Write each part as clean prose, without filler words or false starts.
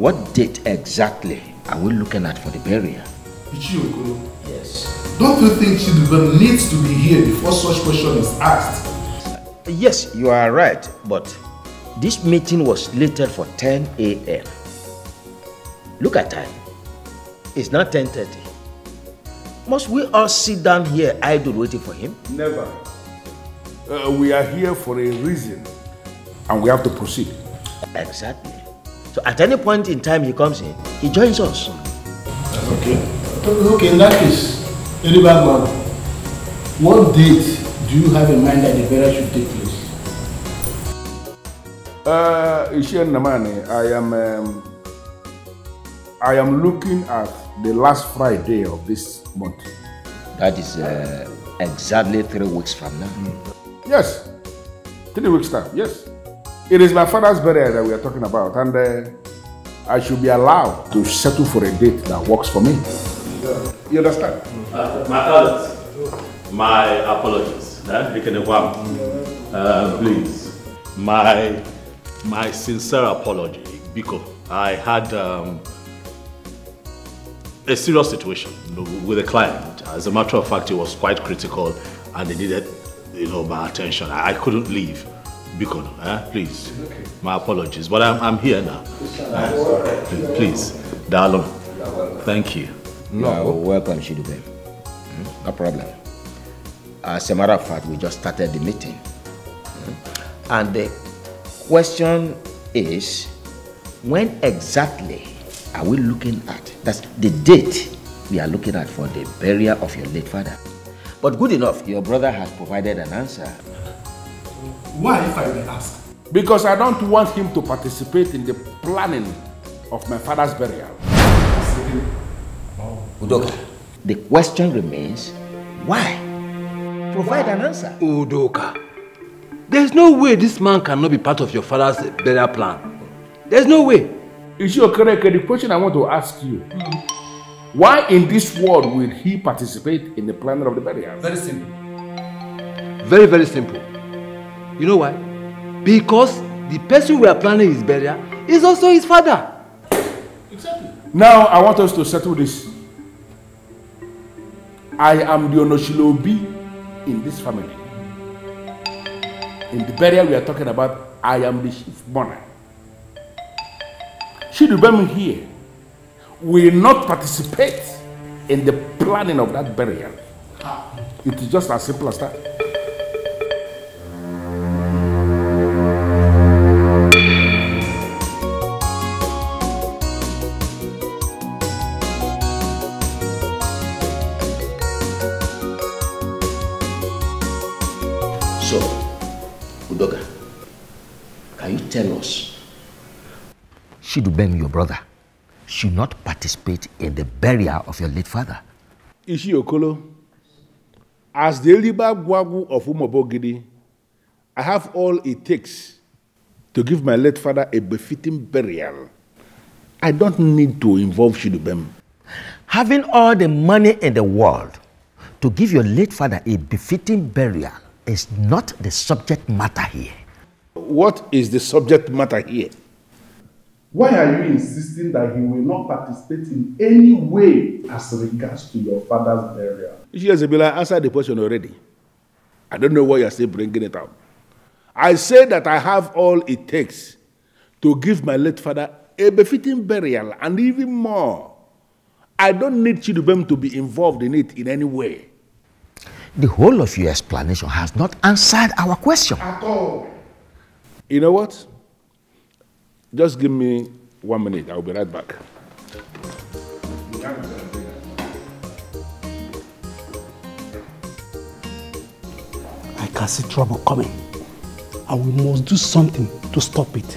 What date exactly are we looking at for the burial? Ichie Okolo. Yes. Don't you think Chidubem needs to be here before such question is asked? Yes, you are right, but this meeting was slated for 10 a.m. Look at time. It's not 10:30. Must we all sit down here idle waiting for him? Never. We are here for a reason and we have to proceed. Exactly. So at any point in time he comes in, he joins us. Okay. Okay, in that case, Eliba Gwagu, what date do you have in mind that the burial should take place? Ishen Namane, I am looking at the last Friday of this month. That is exactly 3 weeks from now. Mm. Yes, 3 weeks time, yes. It is my father's burial that we are talking about, and I should be allowed to settle for a date that works for me. Yeah. You understand? My apologies. Please. My sincere apology, because I had a serious situation with a client. As a matter of fact, it was quite critical and they needed my attention. I couldn't leave. Bikon, please. Okay. My apologies. But I'm here now. Please. Darling. Thank you. No, welcome, Chidubem. No problem. As a matter of fact, we just started the meeting. And the question is, when exactly are we looking at? That's the date we are looking at for the burial of your late father. But good enough, your brother has provided an answer. Why, if I may ask? Because I don't want him to participate in the planning of my father's burial. Udoka, the question remains, why? Provide an answer. Udoka, there's no way this man cannot be part of your father's burial plan. There's no way. Ichie Okelegbe, the question I want to ask you, why in this world will he participate in the planning of the burial? Very simple. Very, very simple. You know why? Because the person we are planning his burial is also his father. Exactly. Now I want us to settle this. I am the Onoshilobi in this family. In the burial we are talking about, I am the chief mourner. Chidubem here will not participate in the planning of that burial. It is just as simple as that. So, Udoka, can you tell us? Chidubem, your brother, should not participate in the burial of your late father. Ichie Okolo, as the Eliba Gwagu of Umuabogidi, I have all it takes to give my late father a befitting burial. I don't need to involve Chidubem. Having all the money in the world to give your late father a befitting burial is not the subject matter here. What is the subject matter here? Why are you insisting that he will not participate in any way as regards to your father's burial? Eze Biala answered the question already. I don't know why you are still bringing it up. I say that I have all it takes to give my late father a befitting burial and even more. I don't need Chidubem to be involved in it in any way. The whole of your explanation has not answered our question. At all. You know what? Just give me 1 minute. I'll be right back. I can see trouble coming, and we must do something to stop it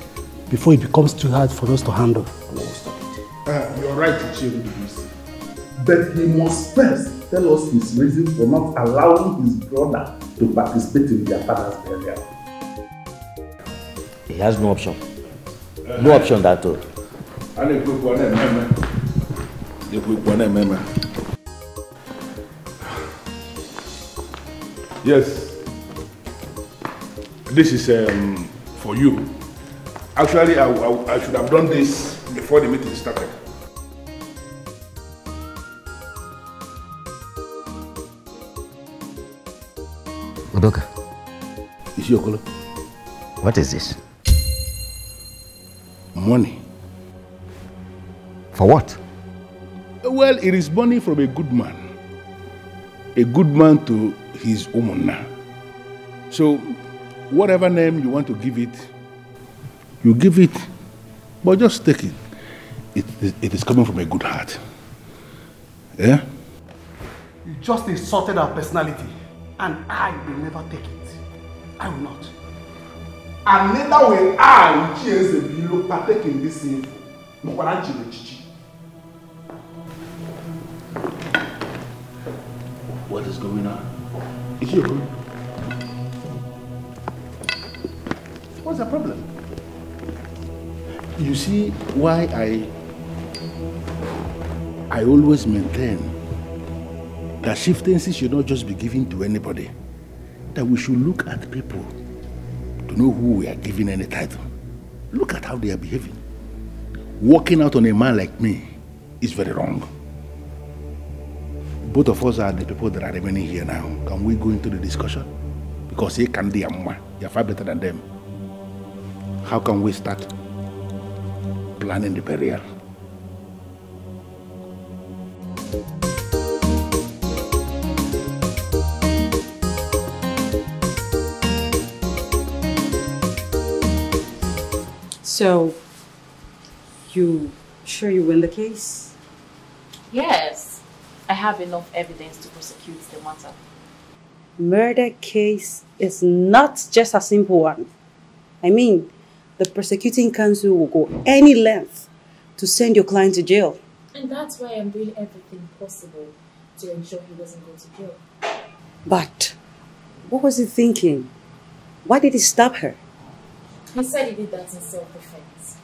before it becomes too hard for us to handle. You're right, Ichie. But he must first tell us his reason for not allowing his brother to participate in their father's burial. He has no option. No option that all. Yes. This is for you. Actually, I should have done this before the meeting started. Udoka. Ichie Okolo. What is this? Money. For what? Well, it is money from a good man. A good man to his woman. So, whatever name you want to give it, you give it, but just take it. It is coming from a good heart. Yeah? You just insulted our personality, and I will never take it. I will not. And neither will I, Ichie Eze Biala, partake in this sin. What is going on? It's your problem. What's the problem? You see why I always maintain that chieftaincy should not just be given to anybody. That we should look at people to know who we are giving any title. Look at how they are behaving. Walking out on a man like me is very wrong. Both of us are the people that are remaining here now. Can we go into the discussion? Because they can be amwa. They are far better than them. How can we start planning the burial? So, you sure you win the case? Yes. I have enough evidence to prosecute the matter. Murder case is not just a simple one. I mean, the prosecuting counsel will go any length to send your client to jail. And that's why I'm doing everything possible to ensure he doesn't go to jail. But what was he thinking? Why did he stab her? He said he did that in self-defense.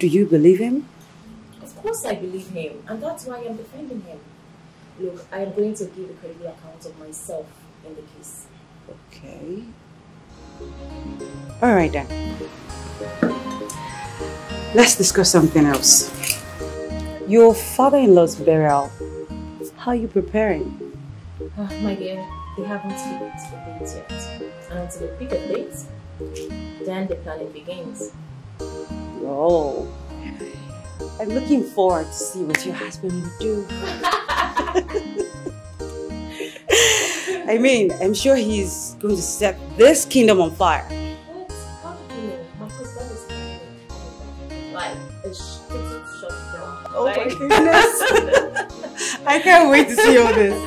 Do you believe him? Of course I believe him, and that's why I'm defending him. Look, I am going to give a credible account of myself in the case. Okay. All right then. Let's discuss something else. Your father-in-law's burial. How are you preparing? My dear, they haven't figured the date yet. And until they pick a date, then the planning begins. Oh, I'm looking forward to see what your husband will do. I mean, I'm sure he's going to set this kingdom on fire. What? How do you know? My husband is coming. Like, it's shut down. Oh my goodness. I can't wait to see all this.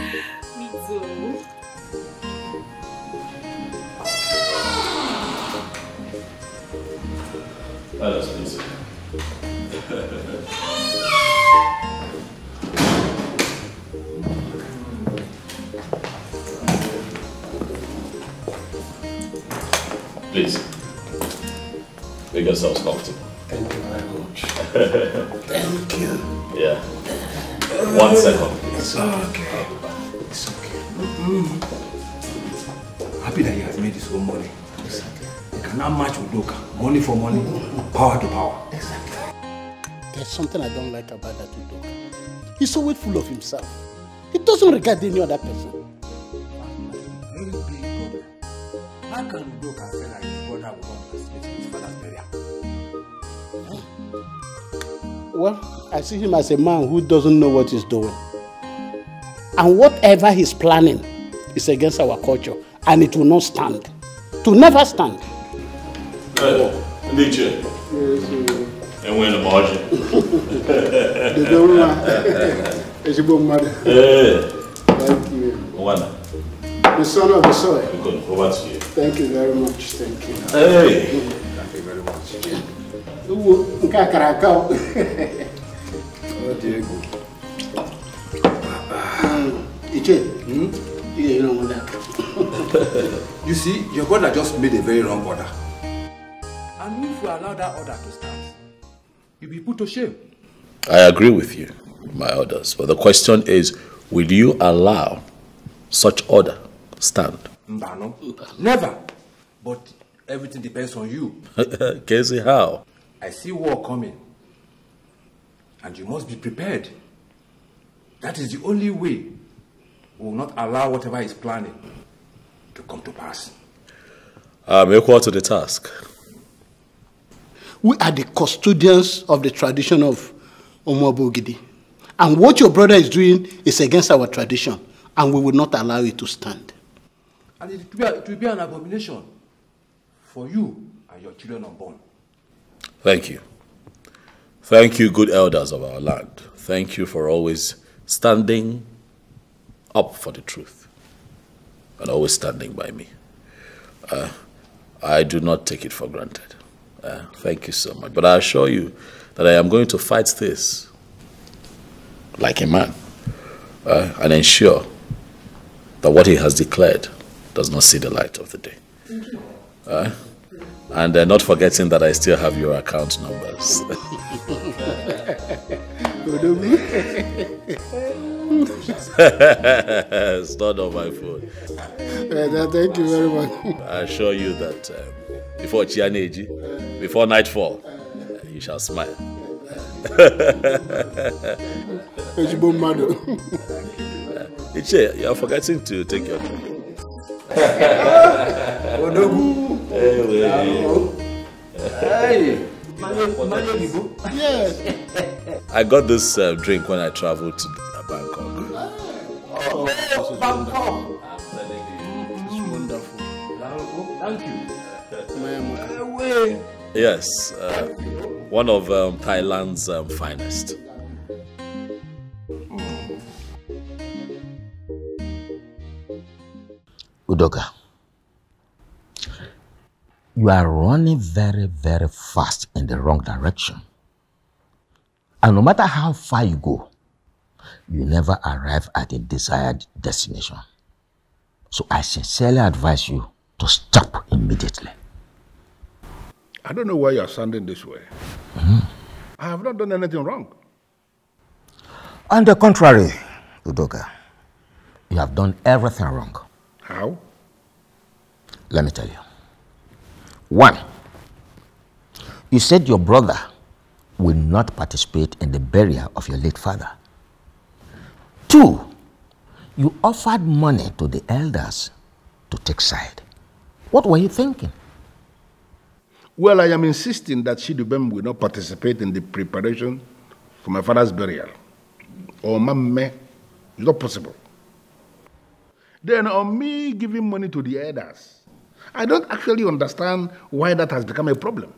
Me too. That is amazing. Please, make yourselves comfortable. Thank you very much. Thank you. Yeah. One second, please. It's okay. It's okay. Mm-hmm. Happy that you have made this whole money. Exactly. You cannot match Udoka. Money for money, power to power. Exactly. There's something I don't like about that Udoka. He's so full of himself. He doesn't regard any other person. How can Udoka say that his brother will not respect his father's burial? Well, I see him as a man who doesn't know what he's doing. And whatever he's planning is against our culture, and it will not stand. It will never stand. Niche. And we're in the margin. Thank you. The son of the soil. Thank you very much. Thank you. Hey. Thank you very much. Oh dear. You see, your brother just made a very wrong order. And if you allow that order to stand, you'll be put to shame. I agree with you, my orders. But the question is, will you allow such order? Stand. Never. But everything depends on you. Casey, how? I see war coming, and you must be prepared. That is the only way we will not allow whatever is planning to come to pass. I'm equal to the task. We are the custodians of the tradition of Umuabogidi, and what your brother is doing is against our tradition, and we will not allow it to stand. And it will be an abomination for you and your children unborn. Thank you. Thank you, good elders of our land. Thank you for always standing up for the truth and always standing by me. I do not take it for granted. Thank you so much. But I assure you that I am going to fight this like a man and ensure that what he has declared does not see the light of the day. And not forgetting that I still have your account numbers. It's not on my phone. Thank you very much. I assure you that before Chianeji, before nightfall, you shall smile. Eiji Bumado. Ichie, you are forgetting to take your drink. Yes. I got this drink when I traveled to Bangkok. Oh, Bangkok! It's wonderful. Thank you. Yes, one of Thailand's finest. Udoka, you are running very, very fast in the wrong direction. And no matter how far you go, you never arrive at a desired destination. So I sincerely advise you to stop immediately. I don't know why you are sounding this way. I have not done anything wrong. On the contrary, Udoka, you have done everything wrong. How? Let me tell you. One, you said your brother will not participate in the burial of your late father. Two, you offered money to the elders to take side. What were you thinking? Well, I am insisting that Chidubem will not participate in the preparation for my father's burial. Or Mamme, it's not possible. Then on me giving money to the elders, I don't actually understand why that has become a problem.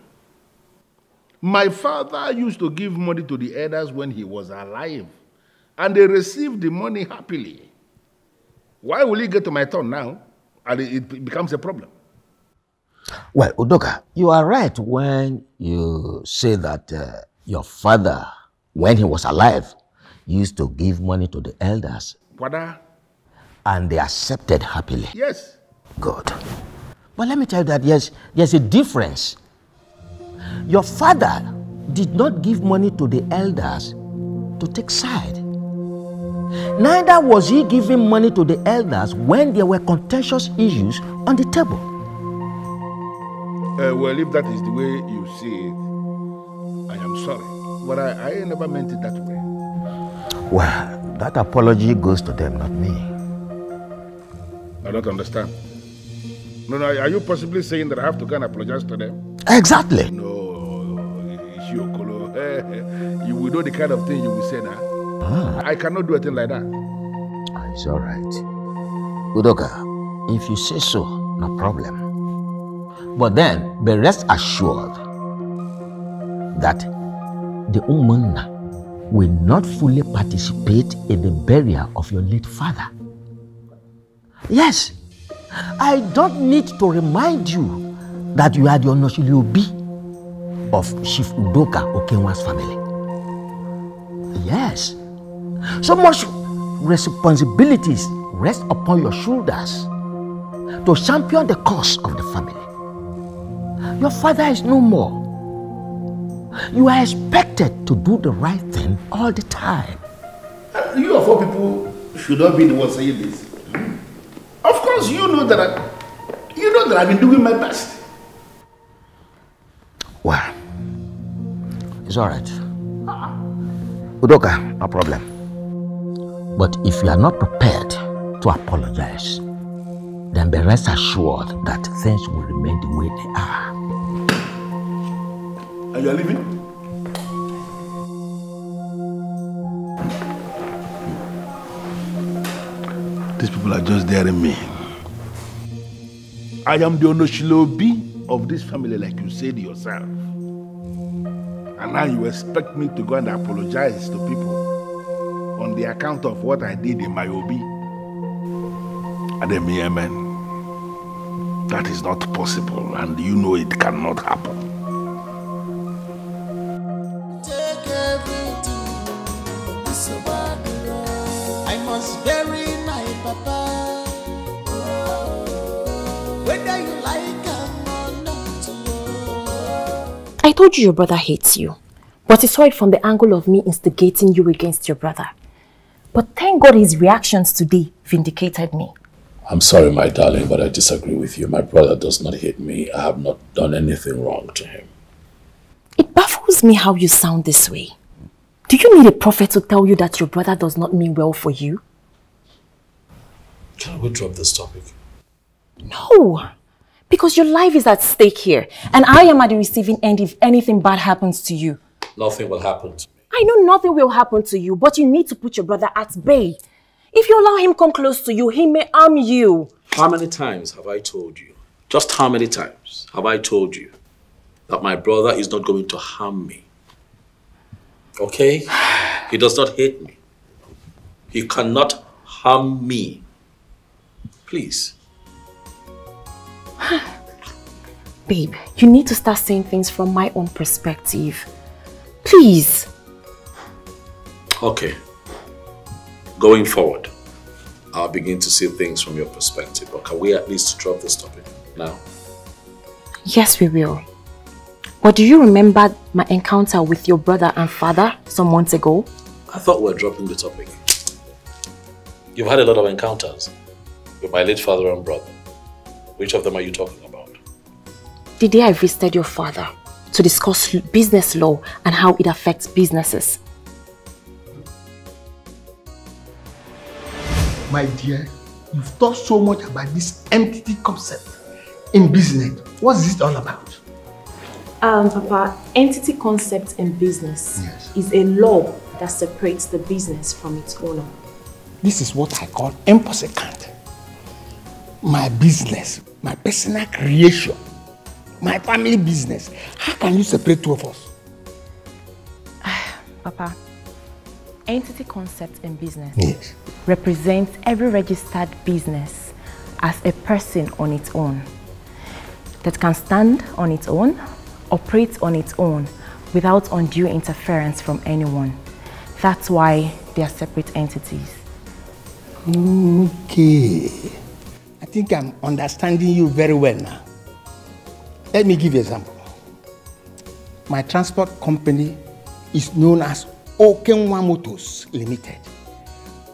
My father used to give money to the elders when he was alive, and they received the money happily. Why will he get to my turn now and it becomes a problem? Well, Udoka, you are right when you say that your father, when he was alive, used to give money to the elders. Father? And they accepted happily. Yes. Good. But let me tell you that, yes, there's a difference. Your father did not give money to the elders to take side. Neither was he giving money to the elders when there were contentious issues on the table. Well, if that is the way you see it, I am sorry. But I never meant it that way. Well, that apology goes to them, not me. I don't understand. No, are you possibly saying that I have to go and apologize to them? Exactly. No, Ichie Okolo, you will know the kind of thing you will say now. I cannot do a thing like that. It's all right. Udoka, if you say so, no problem. But then, be rest assured that the Umunna will not fully participate in the burial of your late father. Yes, I don't need to remind you that you are the Onoshiliobi of Chief Udoka Okenwa's family. Yes, so much responsibilities rest upon your shoulders to champion the cause of the family. Your father is no more. You are expected to do the right thing all the time. You of all people should not be the one saying this. Of course, you know that I've been doing my best. Well, It's all right. Udoka, no problem. But if you are not prepared to apologize, then be rest assured that things will remain the way they are. Are you leaving? These people are just daring me. I am the Onoshilobi of this family, like you said yourself. And now you expect me to go and apologize to people on the account of what I did in my obi. And a mere man. That is not possible, and you know it cannot happen. I must bury my papa. Whether you like him or not. I told you your brother hates you, but he saw it from the angle of me instigating you against your brother. But thank God his reactions today vindicated me. I'm sorry, my darling, but I disagree with you. My brother does not hate me. I have not done anything wrong to him. It baffles me how you sound this way. Do you need a prophet to tell you that your brother does not mean well for you? Can we drop this topic? No, because your life is at stake here, and I am at the receiving end if anything bad happens to you. Nothing will happen to me. I know nothing will happen to you, but you need to put your brother at bay. If you allow him come close to you, he may harm you. How many times have I told you? Just how many times have I told you that my brother is not going to harm me? Okay? He does not hate me. He cannot harm me. Please. Babe, you need to start saying things from my own perspective. Please. Okay. Going forward, I'll begin to see things from your perspective. But can we at least drop this topic now? Yes, we will. But do you remember my encounter with your brother and father some months ago? I thought we were dropping the topic. You've had a lot of encounters with my late father and brother. Which of them are you talking about? The day I visited your father to discuss business law and how it affects businesses. My dear, you've talked so much about this entity concept in business. What is it all about? Papa, entity concept in business is a law that separates the business from its owner. This is what I call impossible. My business, my personal creation, my family business. How can you separate two of us? Papa, entity concept in business represents every registered business as a person on its own that can stand on its own, operates on its own without undue interference from anyone. That's why they are separate entities. Okay. I think I'm understanding you very well now. Let me give you an example. My transport company is known as Okenwa Motors Limited.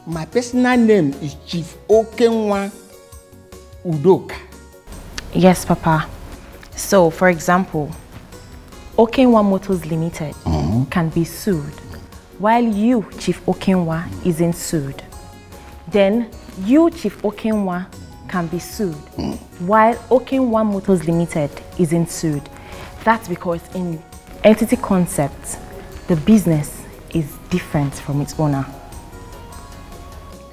My personal name is Chief Okenwa Udoka. Yes, Papa. So, for example, Okenwa Motors Limited can be sued, while you, Chief Okenwa, isn't sued. Then you, Chief Okenwa, can be sued, while Okenwa Motors Limited isn't sued. That's because in entity concepts, the business is different from its owner.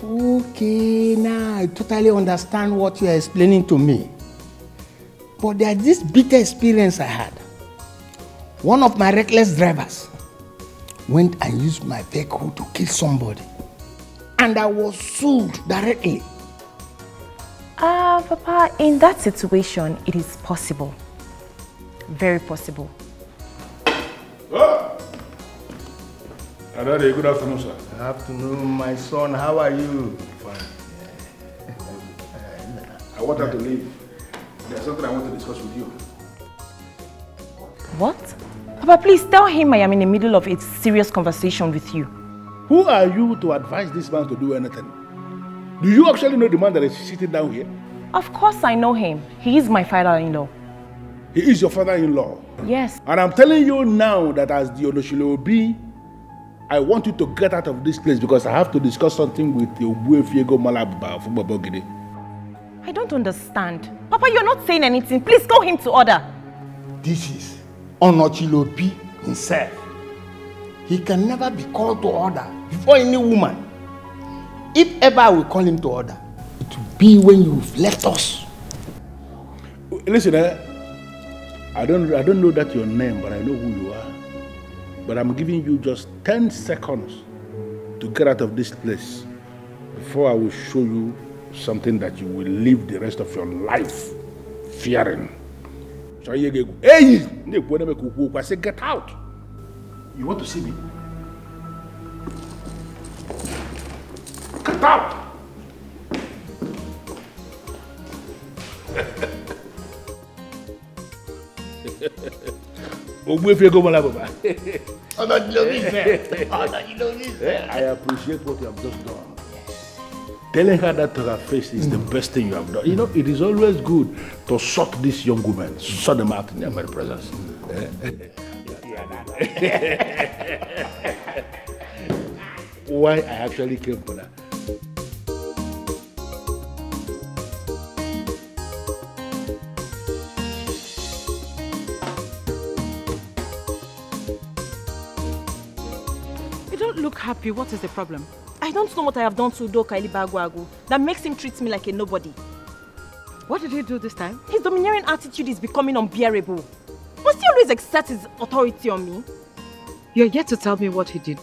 Okay, now I totally understand what you are explaining to me. But there is this bitter experience I had. One of my reckless drivers went and used my vehicle to kill somebody. And I was sued directly. Papa, in that situation, it is possible. Very possible. Oh! Adade, good afternoon, sir. Good afternoon, my son. How are you? Fine. I want her to leave. There's something I want to discuss with you. What? Papa, please tell him I am in the middle of a serious conversation with you. Who are you to advise this man to do anything? Do you actually know the man that is sitting down here? Of course I know him. He is my father-in-law. He is your father-in-law. Yes. And I'm telling you now that as the Onoshilobi, I want you to get out of this place because I have to discuss something with the Obuefi Egomalaababa from Bogide. I don't understand. Papa, you're not saying anything. Please call him to order. This is Onoshilobi himself. He can never be called to order before any woman. If ever I will call him to order, it will be when you've left us. Listen, I don't know that your name, but I know who you are. But I'm giving you just 10 seconds to get out of this place before I will show you something that you will live the rest of your life fearing. Hey! I say get out! You want to see me? Get out! I appreciate what you have just done. Yes. Telling her that to her face is the best thing you have done. You know, it is always good to suck these young women, suck them out in their very presence. Why I actually came for that. Happy, what is the problem? I don't know what I have done to Udoka Eliba Gwagu that makes him treat me like a nobody. What did he do this time? His domineering attitude is becoming unbearable. Must he always exert his authority on me? You're yet to tell me what he did.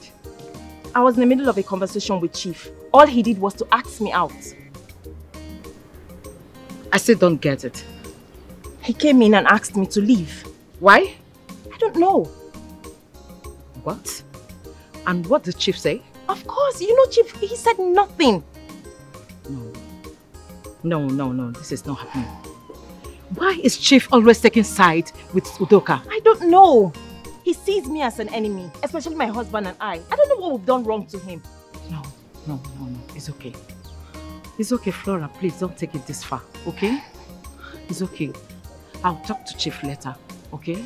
I was in the middle of a conversation with Chief. All he did was to ask me out. I still don't get it. He came in and asked me to leave. Why? I don't know. What? And what did Chief say? Of course, you know Chief, he said nothing. No, this is not happening. Why is Chief always taking side with Udoka? I don't know. He sees me as an enemy, especially my husband and I. I don't know what we've done wrong to him. No, it's okay. It's okay, Flora, please don't take it this far, okay? It's okay. I'll talk to Chief later, okay?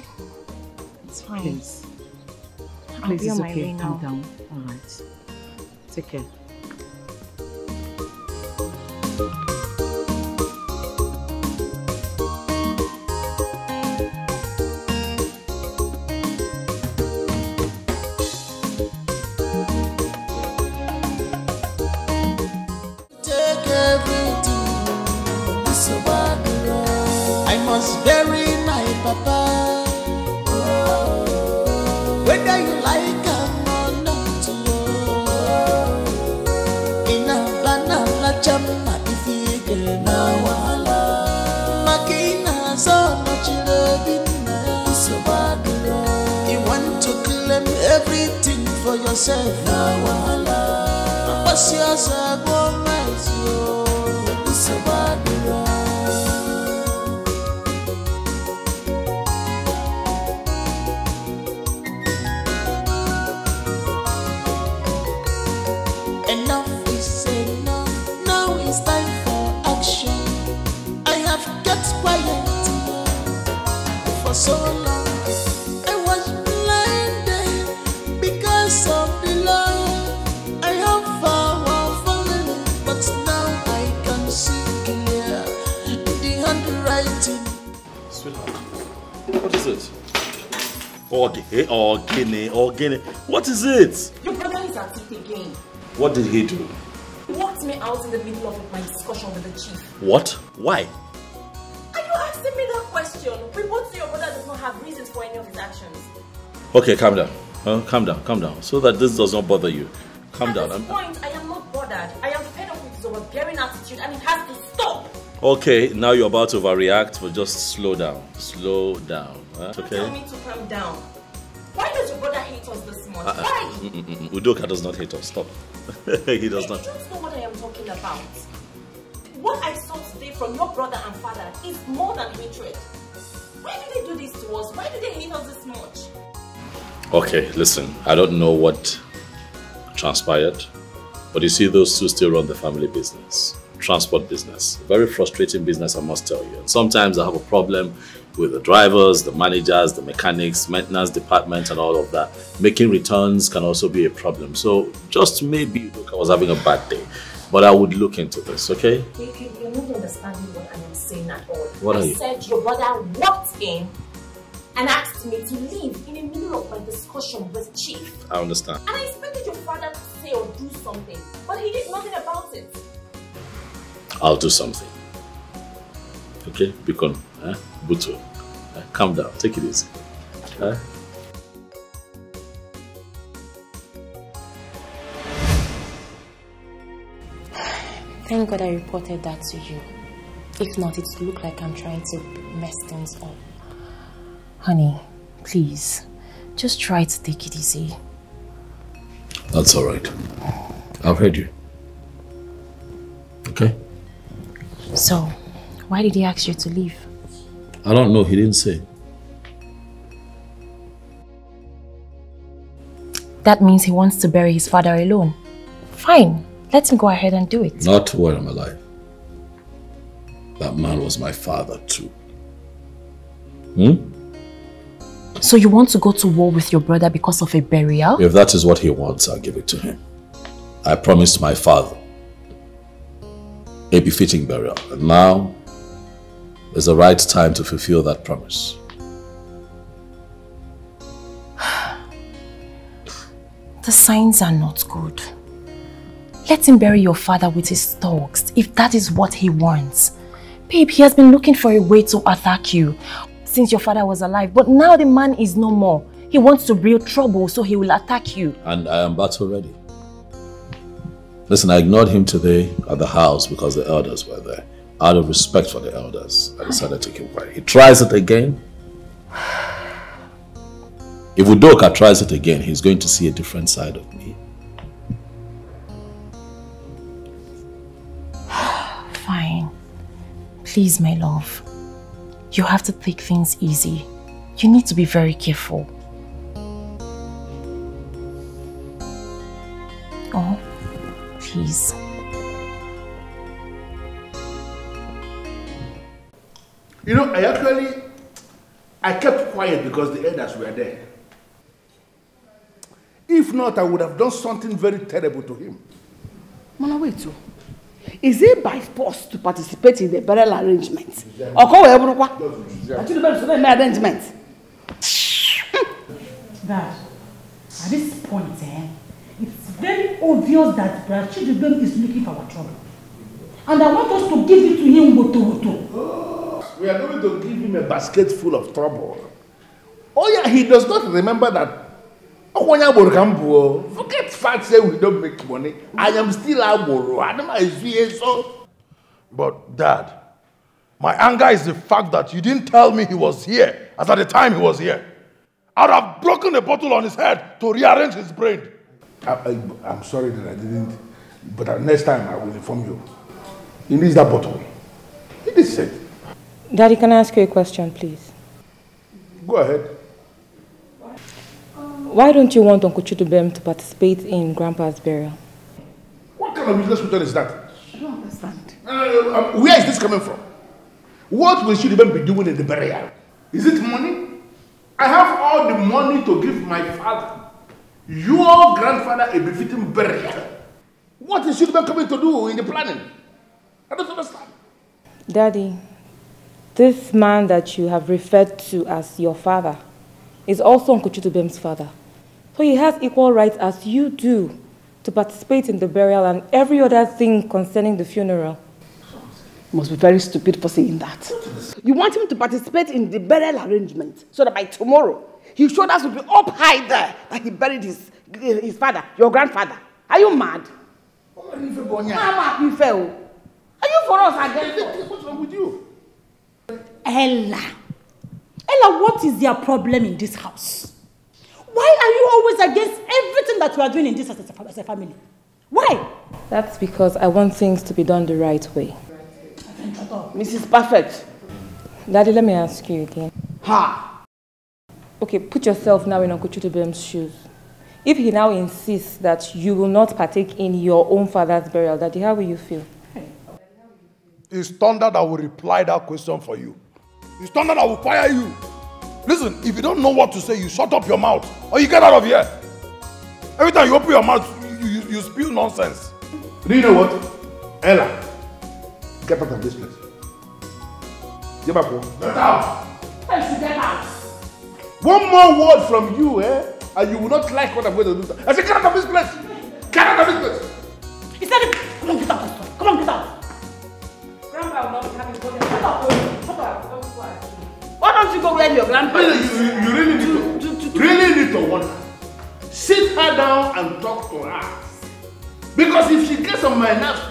It's fine. Please. Please, it's okay. Calm down. All right. Take care. Take everything. It's a bad road. I must bury my papa. You want to claim everything for yourself. Pass yourself on my soul. It's a bad road. Enough is enough. Now it's time for action. I have kept quiet for so long. I was blinded because of the love I have for our family, but now I can see clear the handwriting. Sweetheart, what is it? Oh, Guinea. What is it? Your brother is at it again. What did he do? He walked me out in the middle of my discussion with the chief. What? Why? Asking me that question. We both see your brother does not have reasons for any of his actions. Okay, calm down. Calm down. So that this does not bother you. Calm down. At this point, I am not bothered. I am fed up with his overbearing attitude and it has to stop. Okay, now you're about to overreact, but just slow down. Huh? Okay. Tell me to calm down. Why does your brother hate us this much? Why? Udoka does not hate us. Stop. He does not. You don't know what I am talking about. What I saw today from your brother and father is more than hatred. Why do they do this to us? Why do they hate us this much? Okay, listen. I don't know what transpired, but you see those two still run the family business. Transport business. Very frustrating business, I must tell you. And sometimes I have a problem with the drivers, the managers, the mechanics, maintenance department, and all of that. Making returns can also be a problem. So just maybe Udoka was having a bad day, but I would look into this, okay? You're not understanding what I'm saying at all. What are you? I said your brother walked in and asked me to leave in the middle of my discussion with Chief. I understand. And I expected your father to say or do something, but he did nothing about it. I'll do something. Okay, Bikon, Buto, calm down, take it easy. Thank God I reported that to you. If not, it looks like I'm trying to mess things up. Honey, please, just try to take it easy. That's all right. I've heard you. Okay? So, why did he ask you to leave? I don't know. He didn't say. That means he wants to bury his father alone. Fine. Let him go ahead and do it. Not while I'm alive. That man was my father too. So you want to go to war with your brother because of a burial? If that is what he wants, I'll give it to him. I promised my father a befitting burial. And now is the right time to fulfill that promise. The signs are not good. Let him bury your father with his dogs, if that is what he wants. Babe, he has been looking for a way to attack you since your father was alive, but now the man is no more. He wants to build trouble, so he will attack you. And I am battle ready. Listen, I ignored him today at the house because the elders were there. Out of respect for the elders, I decided to keep quiet. He tries it again. If Udoka tries it again, he's going to see a different side of me. Fine. Please, my love. You have to take things easy. You need to be very careful. Oh, please. You know, I kept quiet because the elders were there. If not, I would have done something very terrible to him. Mana, wait, so. Is it by force to participate in the burial arrangements? Or call the arrangement? Dad, at this point, it's very obvious that Brad Chidubem is looking for our trouble. And I want us to give it to him, We are going to give him a basket full of trouble. Oh yeah, he does not remember that. Forget facts, say we don't make money. I am still Agboro. But Dad, my anger is the fact that you didn't tell me he was here, as at the time he was here. I would have broken a bottle on his head to rearrange his brain. I'm sorry that I didn't, but next time I will inform you. He needs that bottle. He did say. Daddy, can I ask you a question, please? Go ahead. Why don't you want Uncle Chidubem to participate in Grandpa's burial? What kind of useless question is that? I don't understand. Where is this coming from? What will Chidubem be doing in the burial? Is it money? I have all the money to give my father, your grandfather, a befitting burial. What is Chidubem coming to do in the planning? I don't understand. Daddy, this man that you have referred to as your father is also Uncle Chidubem's father. So he has equal rights as you do to participate in the burial and every other thing concerning the funeral. Must be very stupid for saying that. You want him to participate in the burial arrangement so that by tomorrow his shoulders will be up high there that he buried his father, your grandfather. Are you mad? Mama, are you for us again? What's wrong with you? Ella. Ella, what is your problem in this house? Why are you always against everything that you are doing in this house as a family? Why? That's because I want things to be done the right way. Mrs. Perfect. Daddy, let me ask you again. Ha! Okay, put yourself now in Uncle Chidubem's shoes. If he now insists that you will not partake in your own father's burial, Daddy, how will you feel? It's thunder that will reply that question for you. It's thunder that will fire you. Listen, if you don't know what to say, you shut up your mouth or you get out of here. Every time you open your mouth, you spew nonsense. Do you know what? Ella, get out of this place. Get back home. Get out. I should get out. One more word from you, and you will not like what I'm going to do. I said, get out of this place. Get out of this place. He said, come on, get out. Come on, get out. Grandpa will not have you go there. Get out. Get out. Why don't you go where your grandpa is? You really need to wonder. Sit her down and talk to her. Because if she gets on my nerves,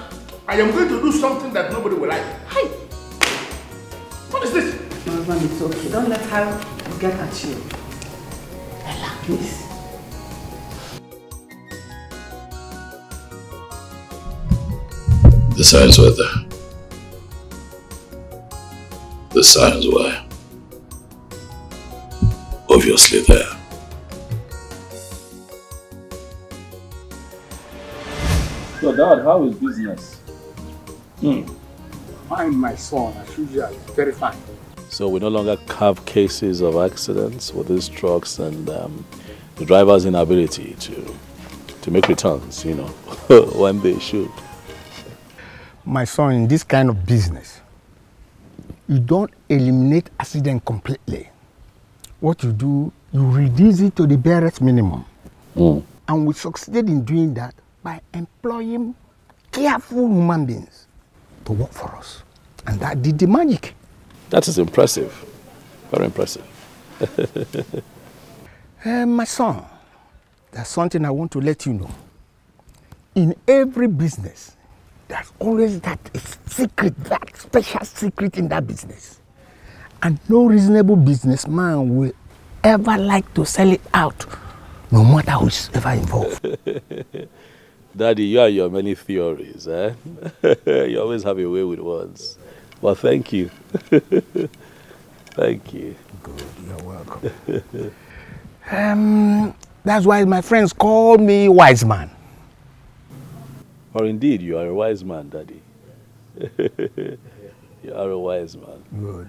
I am going to do something that nobody will like. Hi! What is this? My husband, it's okay. Don't let her get at you. Ella, please. The signs were there. The signs were obviously there. So, Dad, how is business? Fine, my son, as usual, very fine. So we no longer have cases of accidents with these trucks and the driver's inability to make returns, you know, when they should. My son, in this kind of business, you don't eliminate accident completely. What you do, you reduce it to the barest minimum. And we succeeded in doing that by employing careful human beings to work for us. And that did the magic. That is impressive. Very impressive. My son, there's something I want to let you know. In every business, there's always that secret, that special secret in that business. And no reasonable businessman will ever like to sell it out, no matter who's ever involved. Daddy, you and your many theories, eh? You always have a way with words. Well, thank you. Thank you. Good, you're welcome. That's why my friends call me wise man. Or indeed, you are a wise man, Daddy. You are a wise man. Good.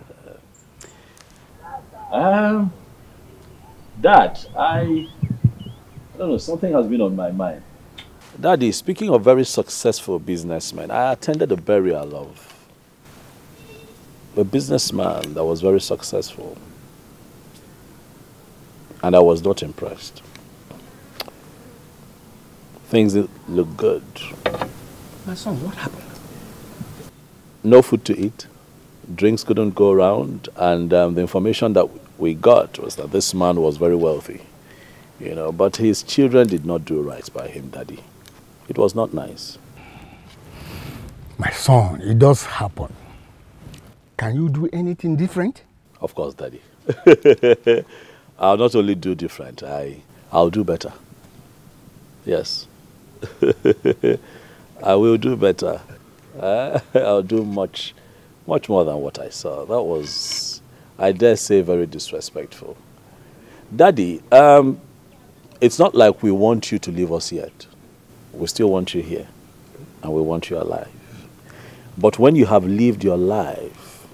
Dad, I don't know, something has been on my mind. Daddy, speaking of very successful businessmen, I attended the burial of a businessman that was very successful. And I was not impressed. Things look good. My son, what happened? No food to eat. Drinks couldn't go around. And the information that we got was that this man was very wealthy. You know, but his children did not do right by him, Daddy. It was not nice. My son, it does happen. Can you do anything different? Of course, Daddy. I'll not only do different, I'll do better. Yes. I will do better. I'll do much, much more than what I saw. That was, I dare say, very disrespectful. Daddy, it's not like we want you to leave us yet. We still want you here, and we want you alive. But when you have lived your life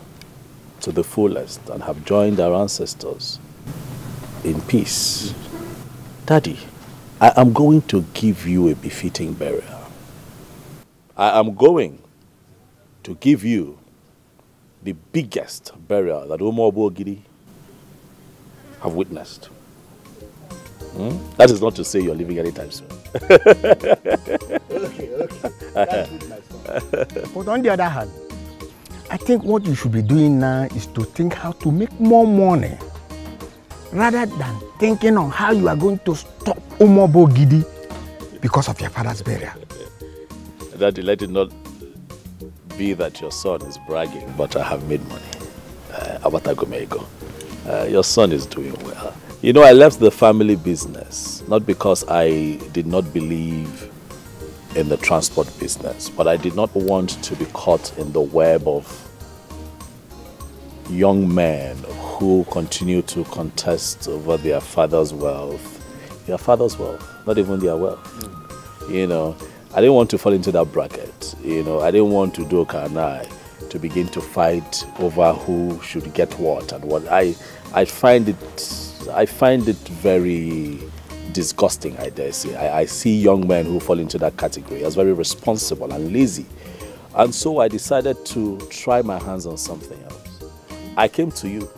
to the fullest and have joined our ancestors in peace, Daddy, I am going to give you a befitting burial. I am going to give you the biggest burial that Omo Obogiri have witnessed. That is not to say you're leaving anytime soon. Okay. That's good, my son. But on the other hand, I think what you should be doing now is to think how to make more money rather than thinking on how you are going to stop Omo Obogidi because of your father's burial. Daddy, let it not be that your son is bragging, but I have made money. Your son is doing well. You know, I left the family business, not because I did not believe in the transport business, but I did not want to be caught in the web of young men who continue to contest over their father's wealth. Their father's wealth, not even their wealth. You know, I didn't want to fall into that bracket. You know, I didn't want to do Kanai. to begin to fight over who should get what and what. I find it very disgusting, I dare say. I see young men who fall into that category as very responsible and lazy. And so I decided to try my hands on something else. I came to you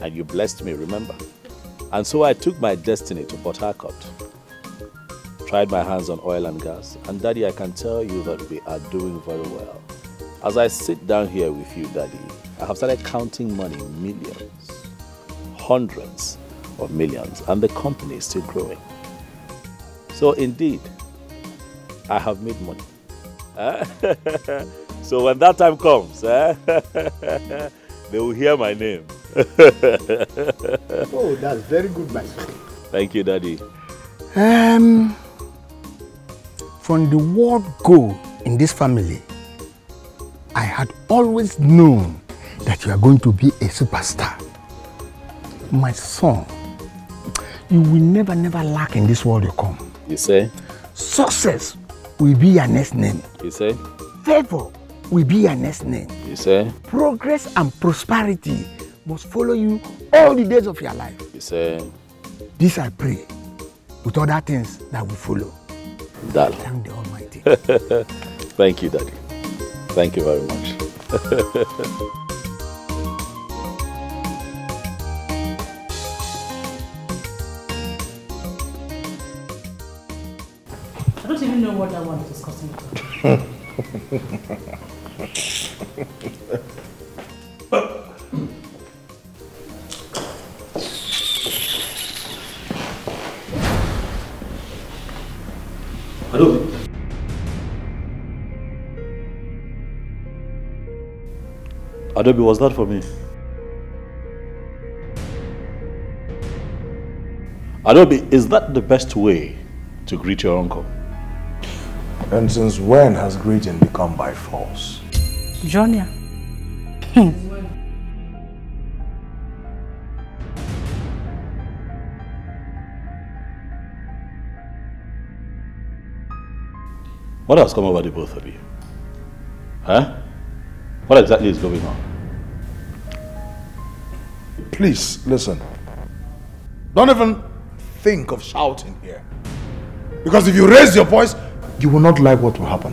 and you blessed me, remember? And so I took my destiny to Port Harcourt. Tried my hands on oil and gas. And Daddy, I can tell you that we are doing very well. As I sit down here with you, Daddy, I have started counting money, millions, hundreds of millions, and the company is still growing. So indeed, I have made money. So when that time comes, they will hear my name. Oh, that's very good, my son. Thank you, Daddy. From the word go in this family, I had always known that you are going to be a superstar. My son, you will never lack in this world you come. You say? Success will be your next name. You say? Favor will be your next name. You say? Progress and prosperity must follow you all the days of your life. You say? This I pray, with other things that will follow. Dad. Thank the Almighty. Thank you, Daddy. Thank you very much. I don't even know what that one is discussing about. Hello? Adobe, was that for me? Adobe, is that the best way to greet your uncle? And since when has greeting become by force? Junior. What has come over the both of you? Huh? What exactly is going on? Please, listen. Don't even think of shouting here. Because if you raise your voice, you will not like what will happen.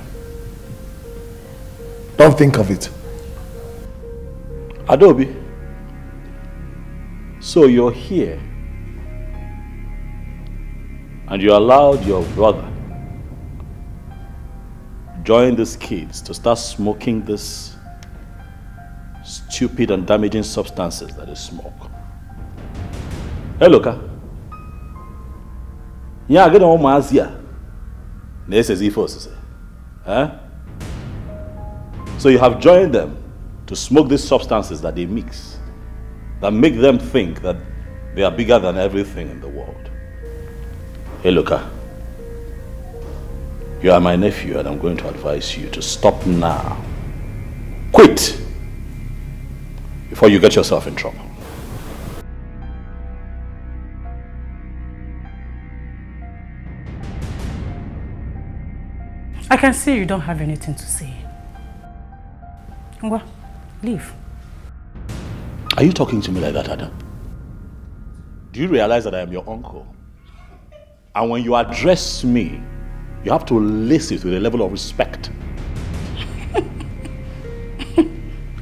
Don't think of it. Adobe, so you're here and you allowed your brother join these kids to start smoking this stupid and damaging substances that they smoke. Hey, Eloka. Yeah, I get on my ass here. So you have joined them to smoke these substances that they mix, that make them think that they are bigger than everything in the world. Hey, Luca, you are my nephew and I'm going to advise you to stop now. Quit before you get yourself in trouble. I can see you don't have anything to say. Ngwa, leave. Are you talking to me like that, Ada? Do you realize that I am your uncle? And when you address me, you have to lace it with a level of respect.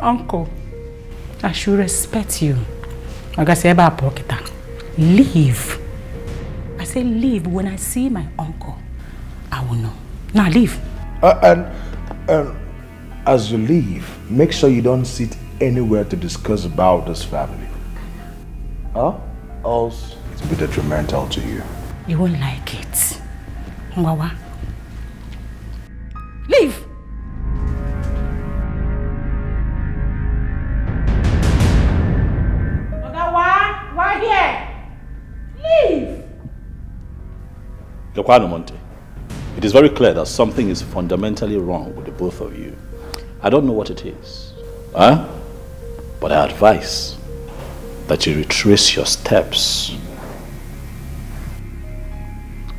Uncle, I should respect you. Leave. I say leave. When I see my uncle, I will know. Now leave. And as you leave, make sure you don't sit anywhere to discuss about this family. Huh? Else it'll be detrimental to you. You won't like it. Mwawa. Leave! Ogawa, why here? Leave! Yokwano Monte. It is very clear that something is fundamentally wrong with the both of you. I don't know what it is, huh? But I advise that you retrace your steps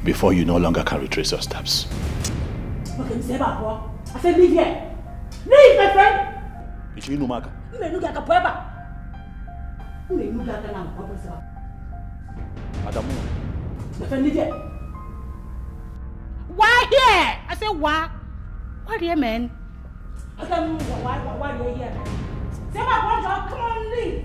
before you no longer can retrace your steps. Okay, I said leave here. Leave, my friend! Ichi Numaka. Adamu. Why here? I said, why? Why here, man? I said, why are you here? Say, my brother, come on, leave.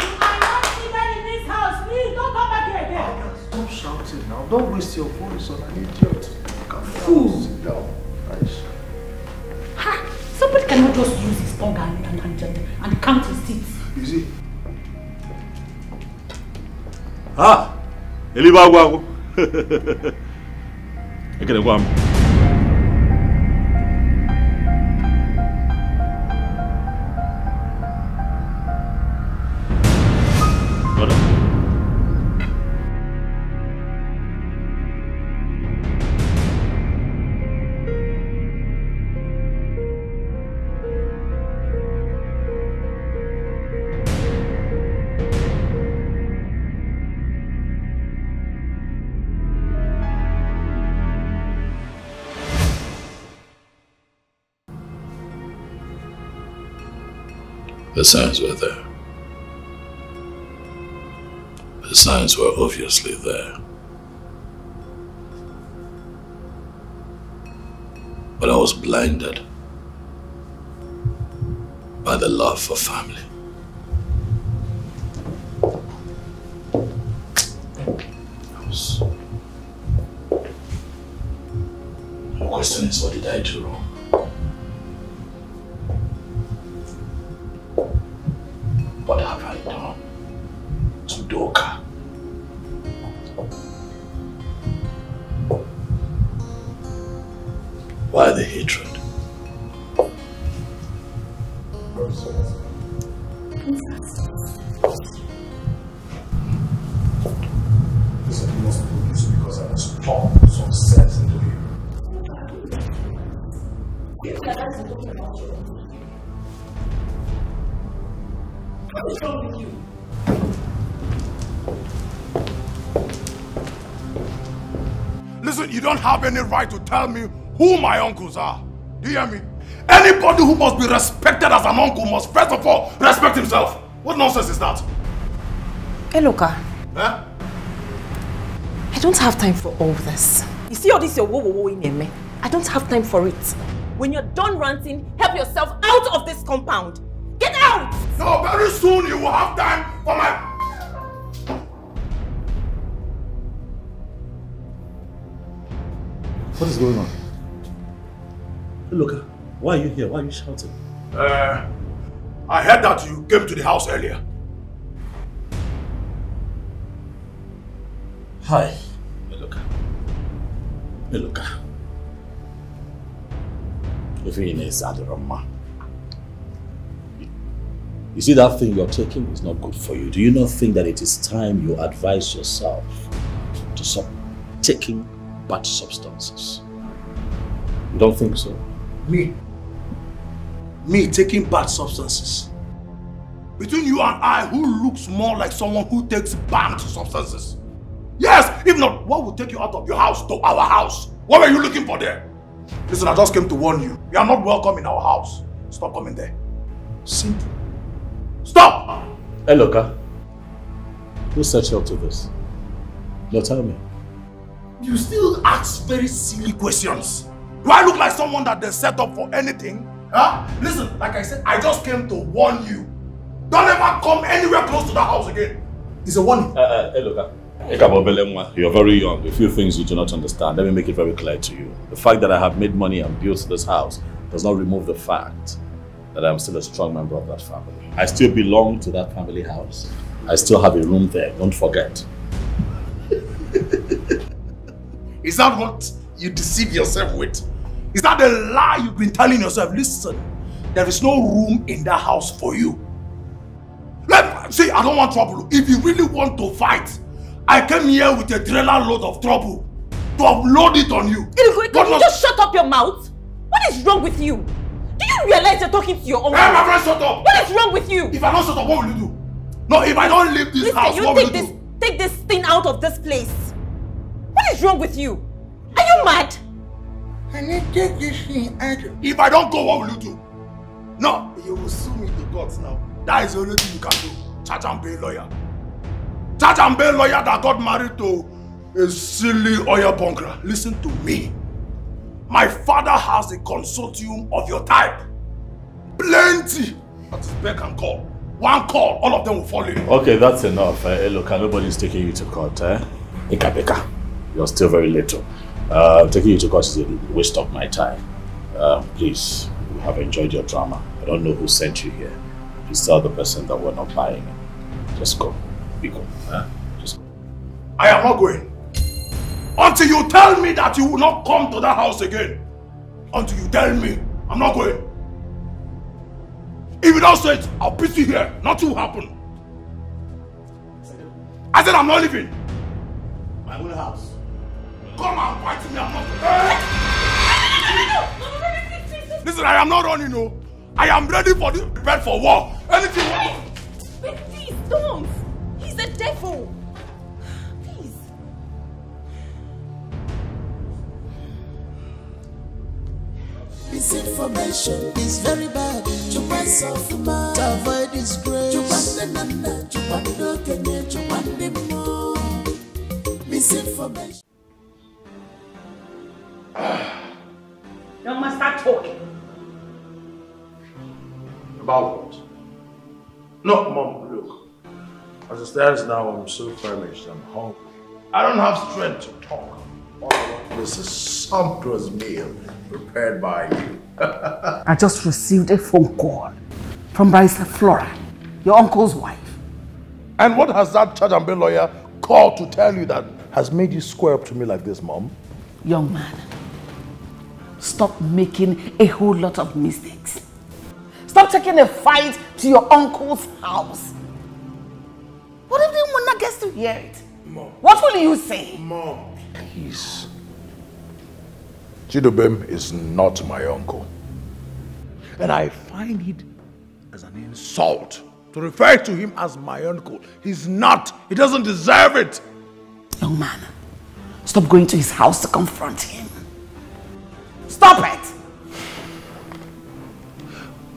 You are not even in this house. Leave, don't come back here again. Stop shouting now. Don't waste your voice on an idiot. Come down, sit down. Nice. Ha! Somebody cannot just use his tongue and count his teeth. You see? Ah! Eliba Gwagu. Look at the one. The signs were there. The signs were obviously there. But I was blinded by the love for family. The question is, what did I do wrong? What have I done to Udoka? Why the hatred? Have any right to tell me who my uncles are. Do you hear me? Anybody who must be respected as an uncle must first of all respect himself. What nonsense is that? Eloka. Eh? I don't have time for all this. You see all this your wo-wo-wo in me? I don't have time for it. When you're done ranting, help yourself out of this compound. Get out! No, very soon you will have time for my... What is going on? Look, why are you here? Why are you shouting? I heard that you came to the house earlier. Hi, Eloka. Eloka. You see, that thing you're taking is not good for you. Do you not think that it is time you advise yourself to stop taking bad substances? You don't think so? Me taking bad substances? Between you and I, who looks more like someone who takes banned substances? Yes, if not, what will take you out of your house to our house? What were you looking for there? Listen, I just came to warn you. You are not welcome in our house. Stop coming there. Simple. Stop! Eloka, who set you up to this? Now tell me. You still ask very silly questions. Do I look like someone that they set up for anything? Huh? Listen, like I said, I just came to warn you. Don't ever come anywhere close to the house again. It's a warning. Eloka, you're very young. A few things you do not understand. Let me make it very clear to you. The fact that I have made money and built this house does not remove the fact that I'm still a strong member of that family. I still belong to that family house. I still have a room there. Don't forget. Is that what you deceive yourself with? Is that the lie you've been telling yourself? Listen, there is no room in that house for you. See, I don't want trouble. If you really want to fight, I came here with a trailer load of trouble to upload it on you. Can you just shut up your mouth? What is wrong with you? Do you realize you're talking to your own? Hey, my friend, shut up! What is wrong with you? If I don't shut up, what will you do? No, if I don't leave this house, what will you do? Take this thing out of this place. What is wrong with you? Are you mad? Can you take this thing out? If I don't go, what will you do? No, you will sue me to court now. That is the only thing you can do. Church and Bay lawyer. Church and Bay lawyer that got married to a silly oil bunker. Listen to me. My father has a consortium of your type. Plenty. That is beck and call. One call, all of them will follow you. Okay, that's enough. Eloka, nobody's taking you to court. Ikabeka, you're still very little. Taking you to court is a waste of my time. Please, we have enjoyed your drama. I don't know who sent you here. Please tell the person that we're not buying it. Just go. Be gone. Just go. I am not going. Until you tell me that you will not come to that house again. Until you tell me, I'm not going. If you don't say it, I'll beat you here. Nothing will happen. I said I'm not leaving. My own house. Come and fight me. I'm not. No. Listen, I am not running, no. I am ready for this, prepared for war. Anything. Wait, please don't. He's a devil. Please. Misinformation is very bad. To avoid disgrace, misinformation. Now, must start talking. About what? No, Mom, look. As it stands now, I'm so famished, I'm hungry. I don't have strength to talk. This is sumptuous meal prepared by you. I just received a phone call from Barrister Flora, your uncle's wife. And what has that church and bill lawyer called to tell you that has made you square up to me like this, Mom? Young man, stop making a whole lot of mistakes. Stop taking a fight to your uncle's house. What if the woman gets to hear it? Mom. What will you say? Mom, please. Chidubem is not my uncle. And I find it as an insult to refer to him as my uncle. He's not. He doesn't deserve it. Young man, stop going to his house to confront him. Stop it!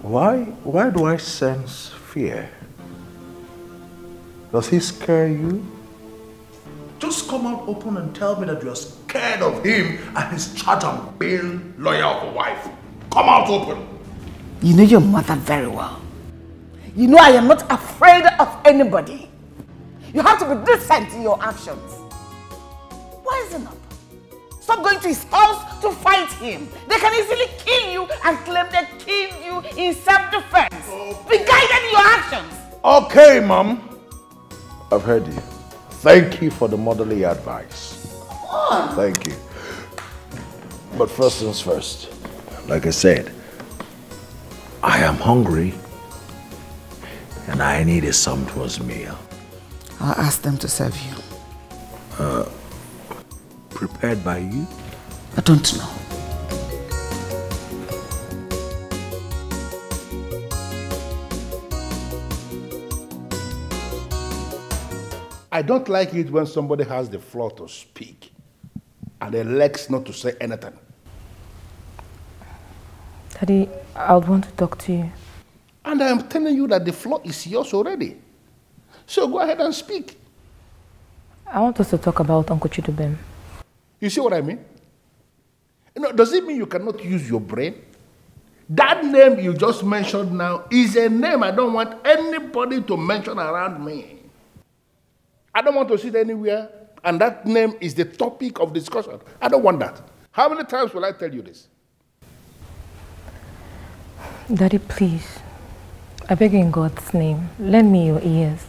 Why do I sense fear? Does he scare you? Just come out open and tell me that you are scared of him and his Chatham bail lawyer of a wife. Come out open. You know your mother very well. You know I am not afraid of anybody. You have to be decent in your actions. Wisen up. Stop going to his house to fight him. They can easily kill you and claim they killed you in self-defense. Okay. Be guided in your actions. Okay, Mom. I've heard you. Thank you for the motherly advice. Come on. Thank you. But first things first, like I said, I am hungry and I need a sumptuous meal. I'll ask them to serve you. Prepared by you? I don't know. I don't like it when somebody has the floor to speak and elects not to say anything. Daddy, I would want to talk to you. And I am telling you that the floor is yours already. So go ahead and speak. I want us to talk about Uncle Chidubem. You see what I mean? You know, does it mean you cannot use your brain? That name you just mentioned now is a name I don't want anybody to mention around me. I don't want to sit anywhere, and that name is the topic of discussion. I don't want that. How many times will I tell you this? Daddy, please. I beg you in God's name, lend me your ears.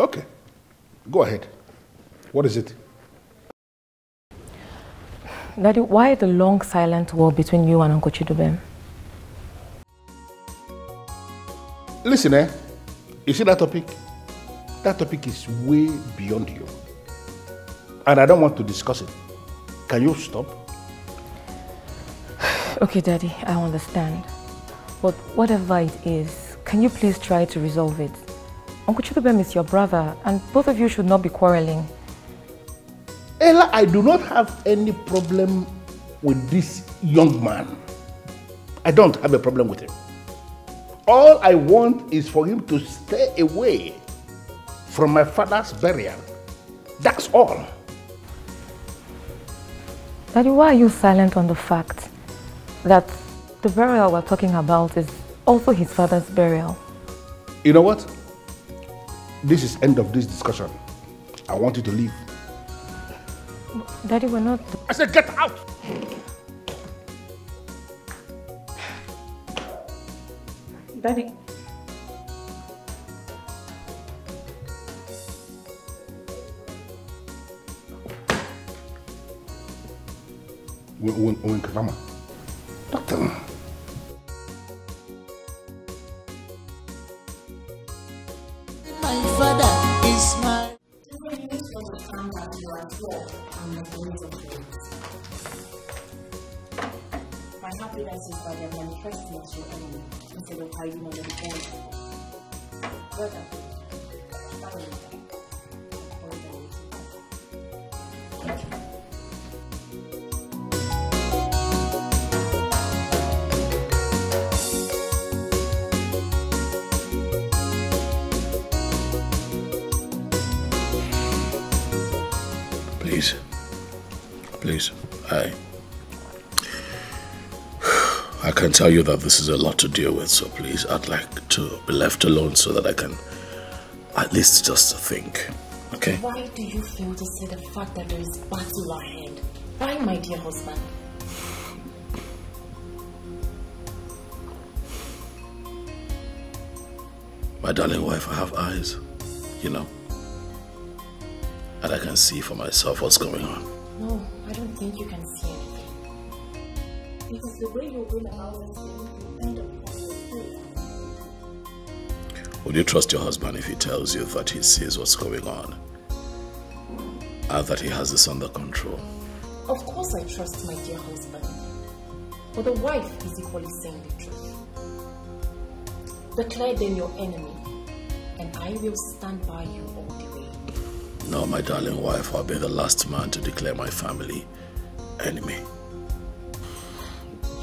Okay. Go ahead. What is it? Daddy, why the long silent war between you and Uncle Chidubem? Listen, you see that topic? That topic is way beyond you. And I don't want to discuss it. Can you stop? Okay, Daddy, I understand. But whatever it is, can you please try to resolve it? Uncle Chidubem is your brother, and both of you should not be quarreling. Ella, I do not have any problem with this young man. I don't have a problem with him. All I want is for him to stay away from my father's burial. That's all. Daddy, why are you silent on the fact that the burial we're talking about is also his father's burial? You know what? This is end of this discussion. I want you to leave. Daddy, we're not... I said get out! Daddy. We're in Kavama. Doctor. Tell you that this is a lot to deal with, so please I'd like to be left alone so that I can at least just think. Okay? Why do you fail to see the fact that there is battle ahead? Why, my dear husband? My darling wife, I have eyes, you know, and I can see for myself what's going on. No, I don't think you can see anything. Because the way you're going about it, you end up with... Would you trust your husband if he tells you that he sees what's going on? And that he has this under control? Of course I trust my dear husband. But the wife is equally saying the truth. Declare them your enemy, and I will stand by you all the way. No, my darling wife, I'll be the last man to declare my family enemy.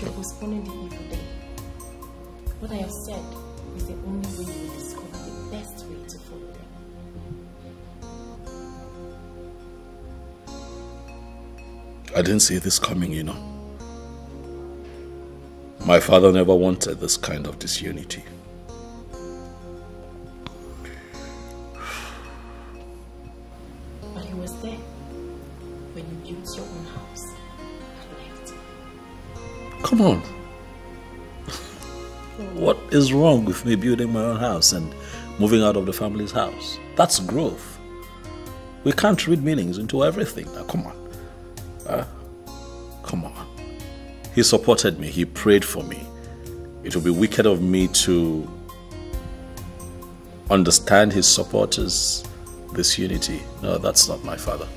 You're postponing the evil day. What I have said is the only way you will discover the best way to follow them. I didn't see this coming, you know. My father never wanted this kind of disunity. But he was there when you built your own house. Come on. What is wrong with me building my own house and moving out of the family's house? That's growth. We can't read meanings into everything. Now, come on. Come on. He supported me. He prayed for me. It would be wicked of me to understand his support as disunity. No, that's not my father.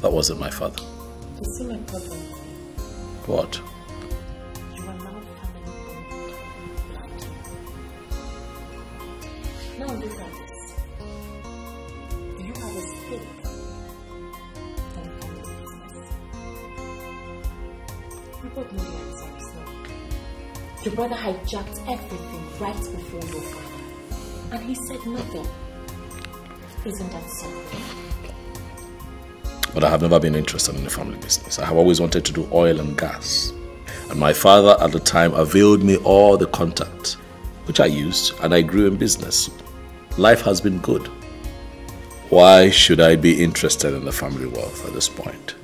That wasn't my father. You see my problem? What? Your brother hijacked everything right before your father, and he said nothing. Isn't that something? But I have never been interested in the family business. I have always wanted to do oil and gas. And my father at the time availed me all the contact, which I used, and I grew in business. Life has been good. Why should I be interested in the family wealth at this point?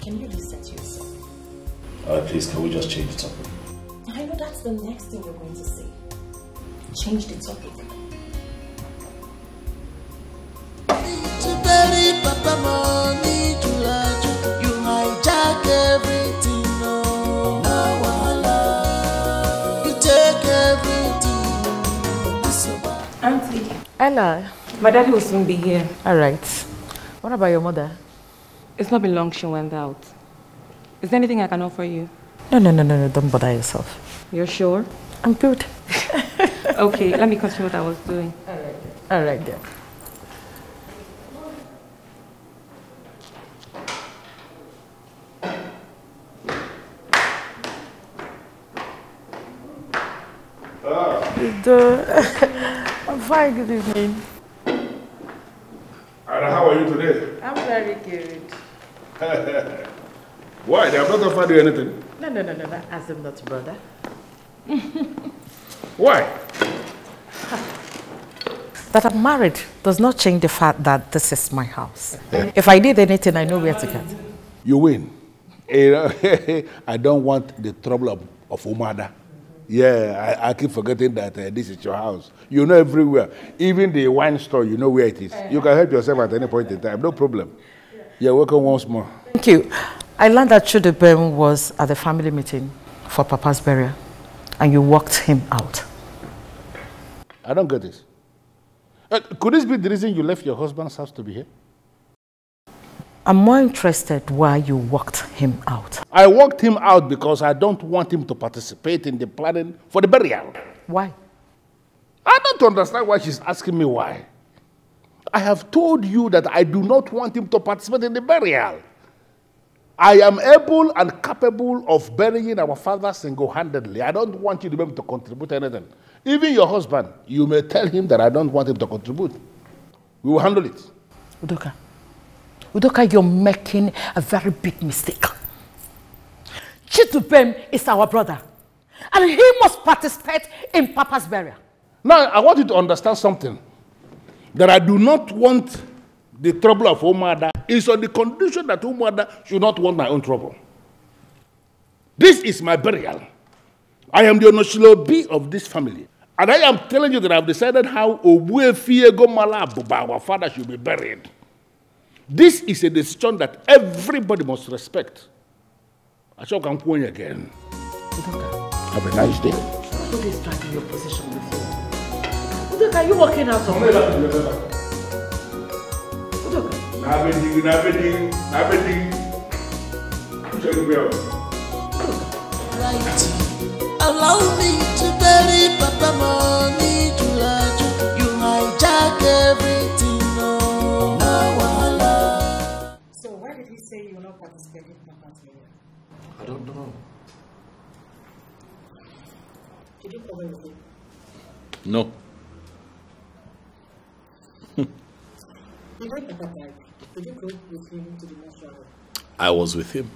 Can you listen to yourself? Please, can we just change the topic? I know that's the next thing you're going to say. Change the topic. You hijack everything, no. You take everything. Auntie. Ella. My dad will soon be here. Alright. What about your mother? It's not been long she went out. Is there anything I can offer you? No, don't bother yourself. You're sure? I'm good. Okay, let me continue what I was doing. Alright then. Udo. I'm fine, good evening. And how are you today? I'm very good. Why? They have not offered you anything? No. Ask them not, brother. Why? That I'm married does not change the fact that this is my house. Yeah. If I did anything, I know where to get. You win. I don't want the trouble of Umada. Yeah, I keep forgetting that this is your house. You know everywhere. Even the wine store, you know where it is. You can help yourself at any point in time. No problem. You're welcome once more. Thank you. I learned that Chidubem was at the family meeting for Papa's burial. And you walked him out. I don't get this. Could this be the reason you left your husband's house to be here? I'm more interested why you walked him out. I walked him out because I don't want him to participate in the planning for the burial. Why? I don't understand why she's asking me why. I have told you that I do not want him to participate in the burial. I am able and capable of burying our father single-handedly. I don't want you to be able to contribute anything. Even your husband, you may tell him that I don't want him to contribute. We will handle it. Udoka. Udoka, you're making a very big mistake. Chidubem is our brother, and he must participate in Papa's burial. Now, I want you to understand something, that I do not want the trouble of Umada. It's on the condition that Umada should not want my own trouble. This is my burial. I am the Onoshilobi of this family. And I am telling you that I have decided how Obuefi Egomalaababa, our father, should be buried. This is a decision that everybody must respect. I shall come point again. Udoka. Have a nice day. Who is dragging your position with you? Udoka, are you walking out of here? Udoka. Allow me to bury Papa Money to large. You hijack everything. Say you will not participate in Papa's burial? I don't know. Did you cover with him? No. You went to Papa. Did you go with him to the mortuary? I was with him.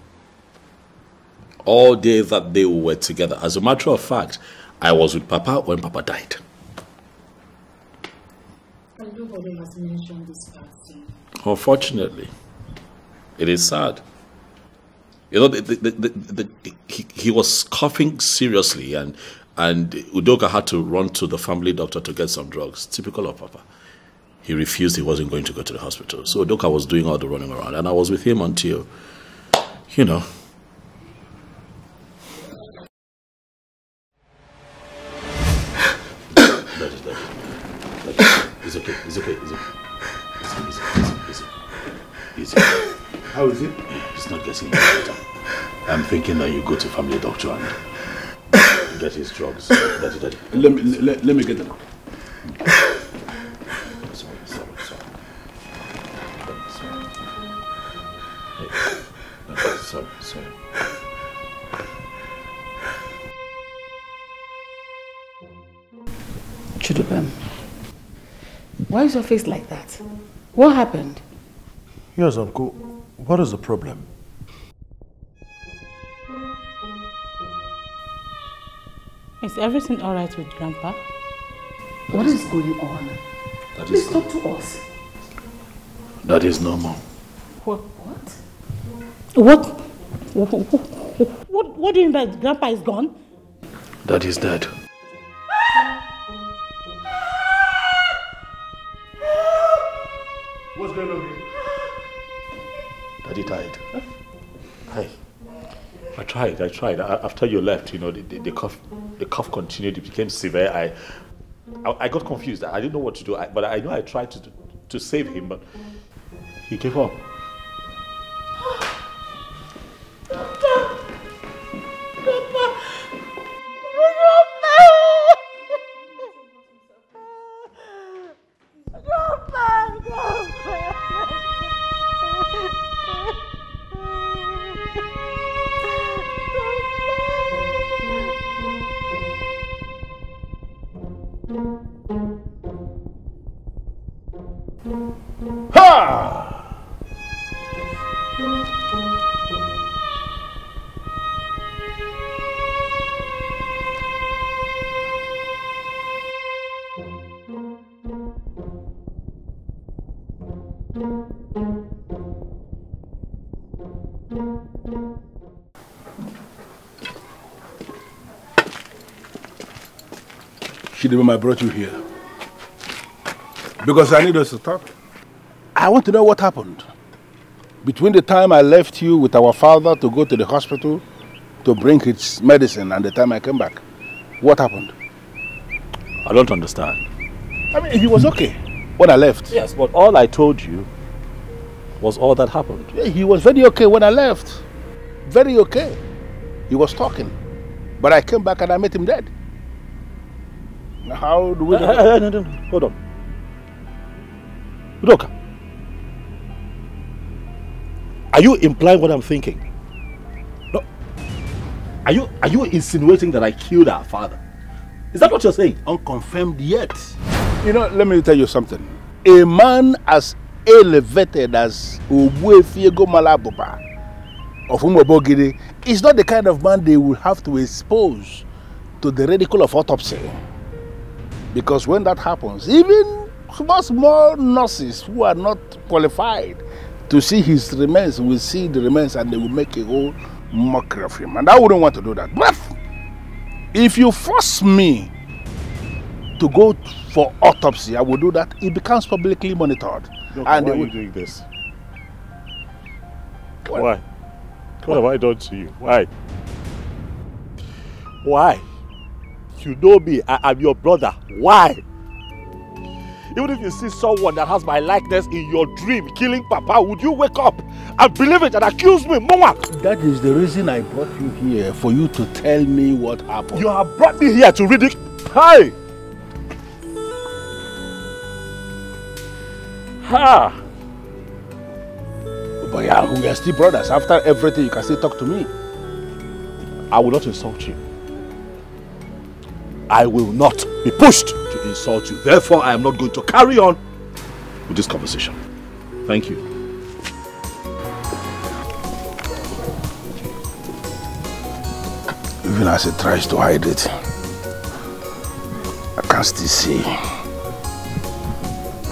All day that they were together. As a matter of fact, I was with Papa when Papa died. And nobody has mentioned this vaccine. Unfortunately. It is sad. You know, he was coughing seriously, and Udoka had to run to the family doctor to get some drugs. Typical of Papa. He refused. He wasn't going to go to the hospital. So Udoka was doing all the running around, and I was with him until, you know. It's okay. It's okay. It's okay. It's okay. How is it? It's not getting better. I'm thinking that you go to family doctor and get his drugs. Let me get them. Sorry. Chidubem, why is your face like that? What happened? Yes, Uncle. What is the problem? Is everything all right with Grandpa? What is going on? Please talk to us. That is normal. What do you mean by Grandpa is gone? That is dead. What's going on here? Daddy died. Huh? Hi. I tried. After you left, you know, the cough continued. It became severe. I got confused. I didn't know what to do. But I know I tried to save him, but he gave up. Ha! Shidubem, I brought you here because I need us to talk. I want to know what happened between the time I left you with our father to go to the hospital to bring his medicine and the time I came back. What happened? I don't understand. I mean, he was okay when I left. Yes, but all I told you was all that happened. Yeah, he was very okay when I left. Very okay. He was talking. But I came back and I met him dead. How do we... No. Hold on. Udoka. Are you implying what I'm thinking? No. Are you insinuating that I killed our father? Is that what you're saying? Unconfirmed yet. You know, let me tell you something. A man as elevated as Obuefi Egomalaababa of Omo Obogiri is not the kind of man they will have to expose to the ridicule of autopsy. Because when that happens, even small nurses who are not qualified to see his remains, we see the remains and they will make a whole mockery of him. And I wouldn't want to do that. But if you force me to go for autopsy, I will do that. It becomes publicly monitored. Look, and why are you doing this? What? Why? What have I done to you? Why? Why? You know me. I am your brother. Why? Even if you see someone that has my likeness in your dream killing Papa, would you wake up and believe it and accuse me, Mama? That is the reason I brought you here, for you to tell me what happened. You have brought me here to ridicule. Hi! Ha! But yeah, we are still brothers. After everything, you can still talk to me. I will not insult you. I will not be pushed to insult you. Therefore, I am not going to carry on with this conversation. Thank you. Even as it tries to hide it, I can still see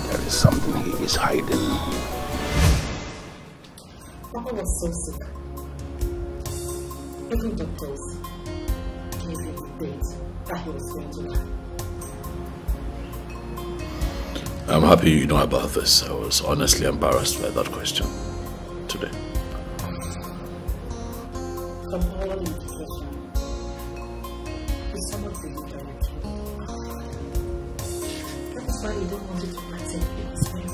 there is something he is hiding. Papa was so sick. Even doctors gave him the date that he was going to die. I'm happy you know about this. I was honestly embarrassed by that question today. From all your discussion, is someone really directly? That is why you don't want it to matter in his time.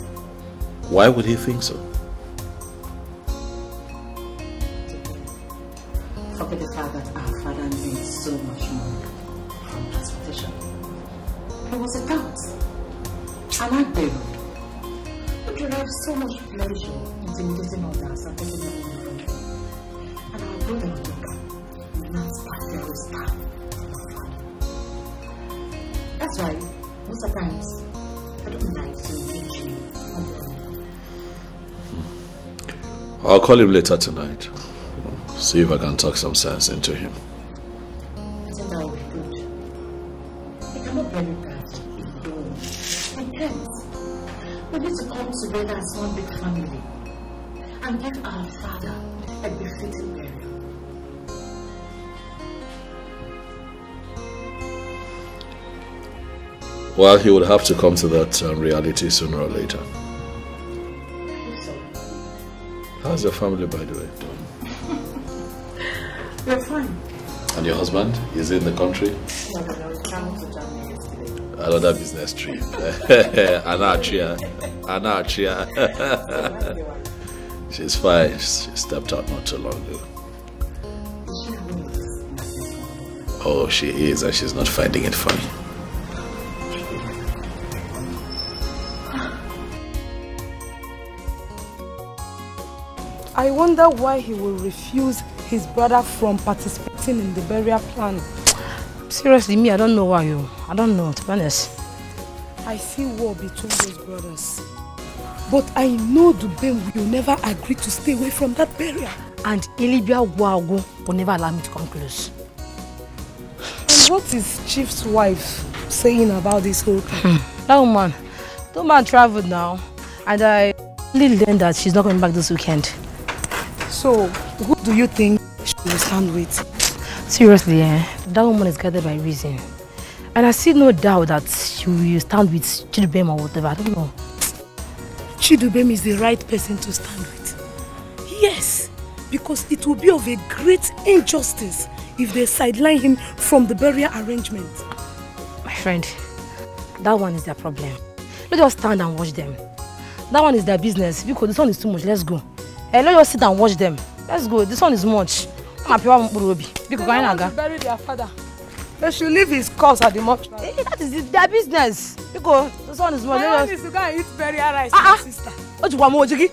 Why would he think so? Forget the fact that our father needs so much money from transportation. There was a doubt. I like them. But you have so much pleasure intimidating others and taking them in the country. And our brother Udoka will not start their own time. That's why, most of the times, I don't like to engage you on the phone. I'll call him later tonight. See if I can talk some sense into him. I think that will be good. He cannot blame it back. We need to come together as one big family and give our father a befitting burial. Well, he would have to come to that reality sooner or later. I hope so. How's your family, by the way? We're fine. And your husband? Is he in the country? No, he's traveling to Germany. Another business trip. Anachia. She's fine. She stepped out not too long ago. Oh, she is, and she's not finding it funny. I wonder why he will refuse his brother from participating in the burial plan. Seriously, me, I don't know why you. I don't know, to be honest. I see war between those brothers. But I know Dubem will never agree to stay away from that barrier. And Eliba Gwagu will never allow me to come close. And what is Chief's wife saying about this whole thing? That woman, the woman traveled now. And I only learned that she's not coming back this weekend. So, who do you think she will stand with? Seriously, that woman is guided by reason. And I see no doubt that she will stand with Chidubem or whatever, I don't know. Chidubem is the right person to stand with. Yes, because it will be of a great injustice if they sideline him from the barrier arrangement. My friend, that one is their problem. Let us stand and watch them. That one is their business. Because this one is too much, let's go. Hey, let us sit and watch them. Let's go, this one is much. I'm going to bury their father. They should leave his cause at the mortuary. That is their business. Because this one is much. My one is to go and eat berry rice with his sister. What do you want, Mojiki?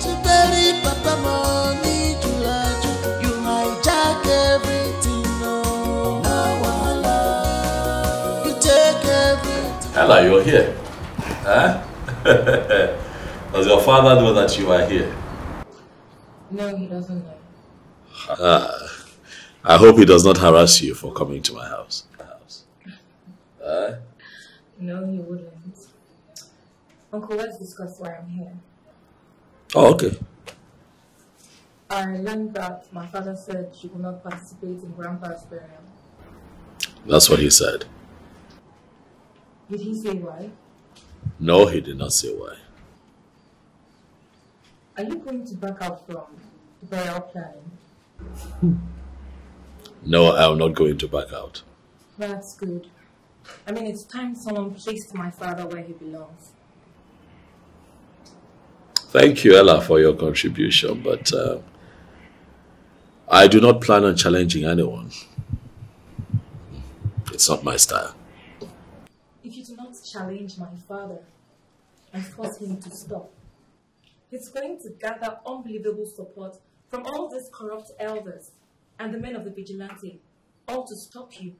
To bury Papa money, to laju. You hijack everything, no. Now you take everything. Ella, you're here. Huh? Does your father know that you are here? No, he doesn't know. I hope he does not harass you for coming to my house. No, he wouldn't. Uncle, let's discuss why I'm here. Oh, okay. I learned that my father said she would not participate in Grandpa's burial. That's what he said. Did he say why? No, he did not say why. Are you going to back out from the burial planning? No, I am not going to back out. That's good. I mean, it's time someone placed my father where he belongs. Thank you, Ella, for your contribution, but I do not plan on challenging anyone. It's not my style. If you do not challenge my father and force him to stop, he's going to gather unbelievable support from all these corrupt elders and the men of the vigilante, all to stop you.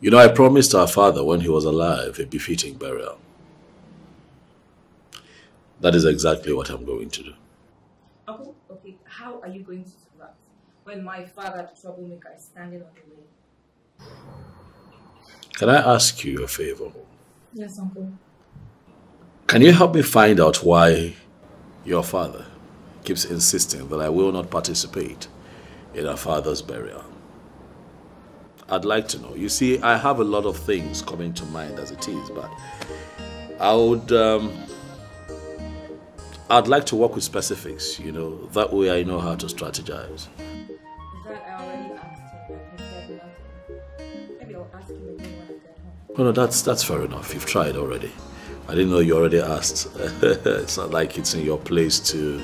You know, I promised our father when he was alive a befitting burial. That is exactly what I'm going to do. Uncle, okay, how are you going to do that when my father, the troublemaker, is standing on the way? Can I ask you a favor? Yes, Uncle. Can you help me find out why your father keeps insisting that I will not participate in our father's burial? I'd like to know. You see, I have a lot of things coming to mind as it is, but I would, I'd like to work with specifics, you know. That way I know how to strategize. That I already asked him, but he said nothing. Maybe I'll ask him again when I get home. No, that's fair enough. You've tried already. I didn't know you already asked. It's not like it's in your place to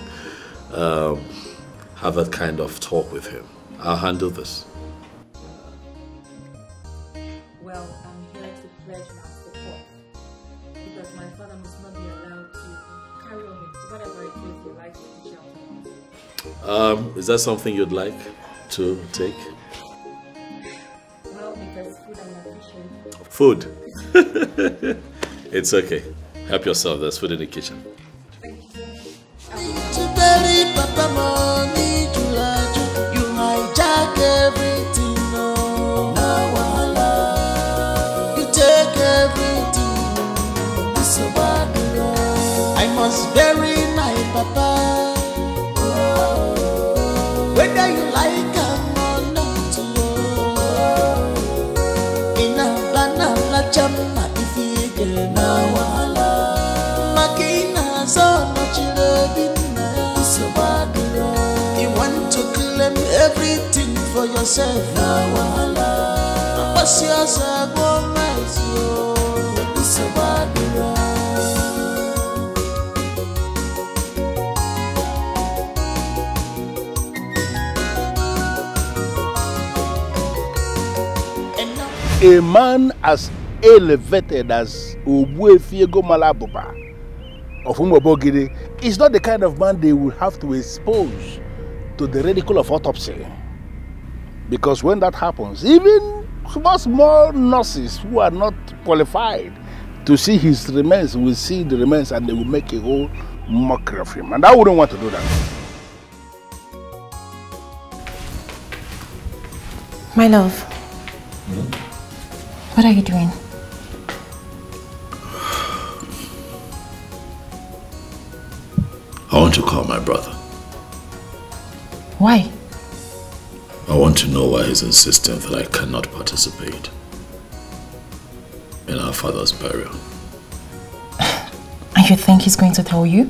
have that kind of talk with him. I'll handle this. Well, I'm here to pledge my support because my father must not be allowed to carry on with whatever it is he likes to do. Is that something you'd like to take? Well, because food and nutrition. Food? It's okay. Help yourself. There's food in the kitchen. Thank you. I must bury my papa. Whether you like him or not, in a banana jam. You want to claim everything for yourself. A man as elevated as Obuefi Egomalaababa of Omo Obogiri is not the kind of man they will have to expose to the ridicule of autopsy. Because when that happens, even small nurses who are not qualified to see his remains, will see the remains and they will make a whole mockery of him. And I wouldn't want to do that. My love, what are you doing? I want to call my brother. Why? I want to know why he's insisting that I cannot participate in our father's burial. And you think he's going to tell you?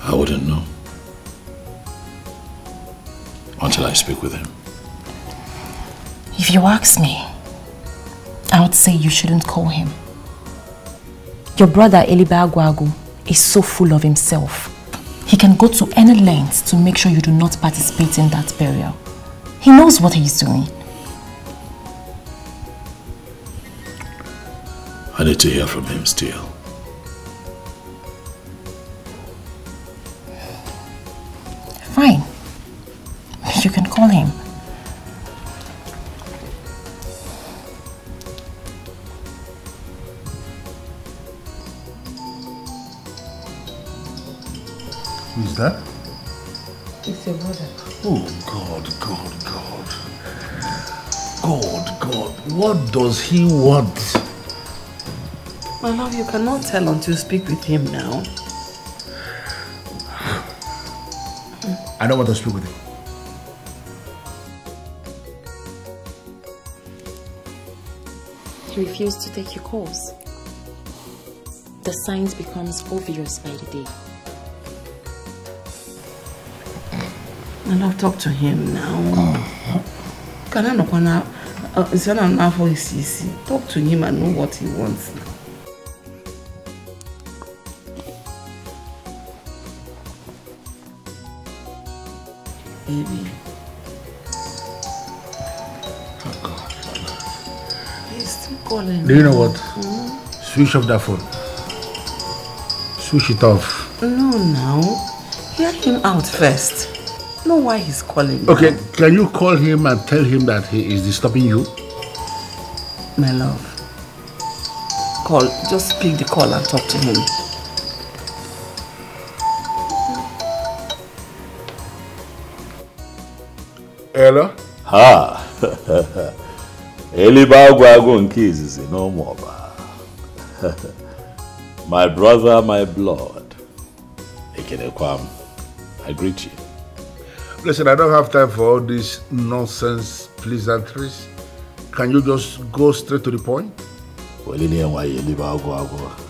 I wouldn't know until I speak with him. If you ask me, I would say you shouldn't call him. Your brother Eliba Gwagu is so full of himself. He can go to any length to make sure you do not participate in that burial. He knows what he's doing. I need to hear from him still. Fine. You can call him. Who's that? It's your brother. Oh, God. What does he want? My love, you cannot tell until you speak with him now. I don't want to speak with him. He refused to take your calls. The signs becomes obvious by the day. And I'll talk to him now. Can I not wanna? It's not for his easy. Talk to him and know what he wants now. Baby. Oh God. He's still calling. Do you know what? Switch off that phone. Switch it off. No, now. Hear him out first. Know why he's calling you. Okay, can you call him and tell him that he is disturbing you? My love, call, just pick the call and talk to him. Hello? Ha! Eliba Gwagu nke izizi no more. My brother, my blood. Ekenekwa, I greet you. Listen, I don't have time for all these nonsense pleasantries. Can you just go straight to the point? Well,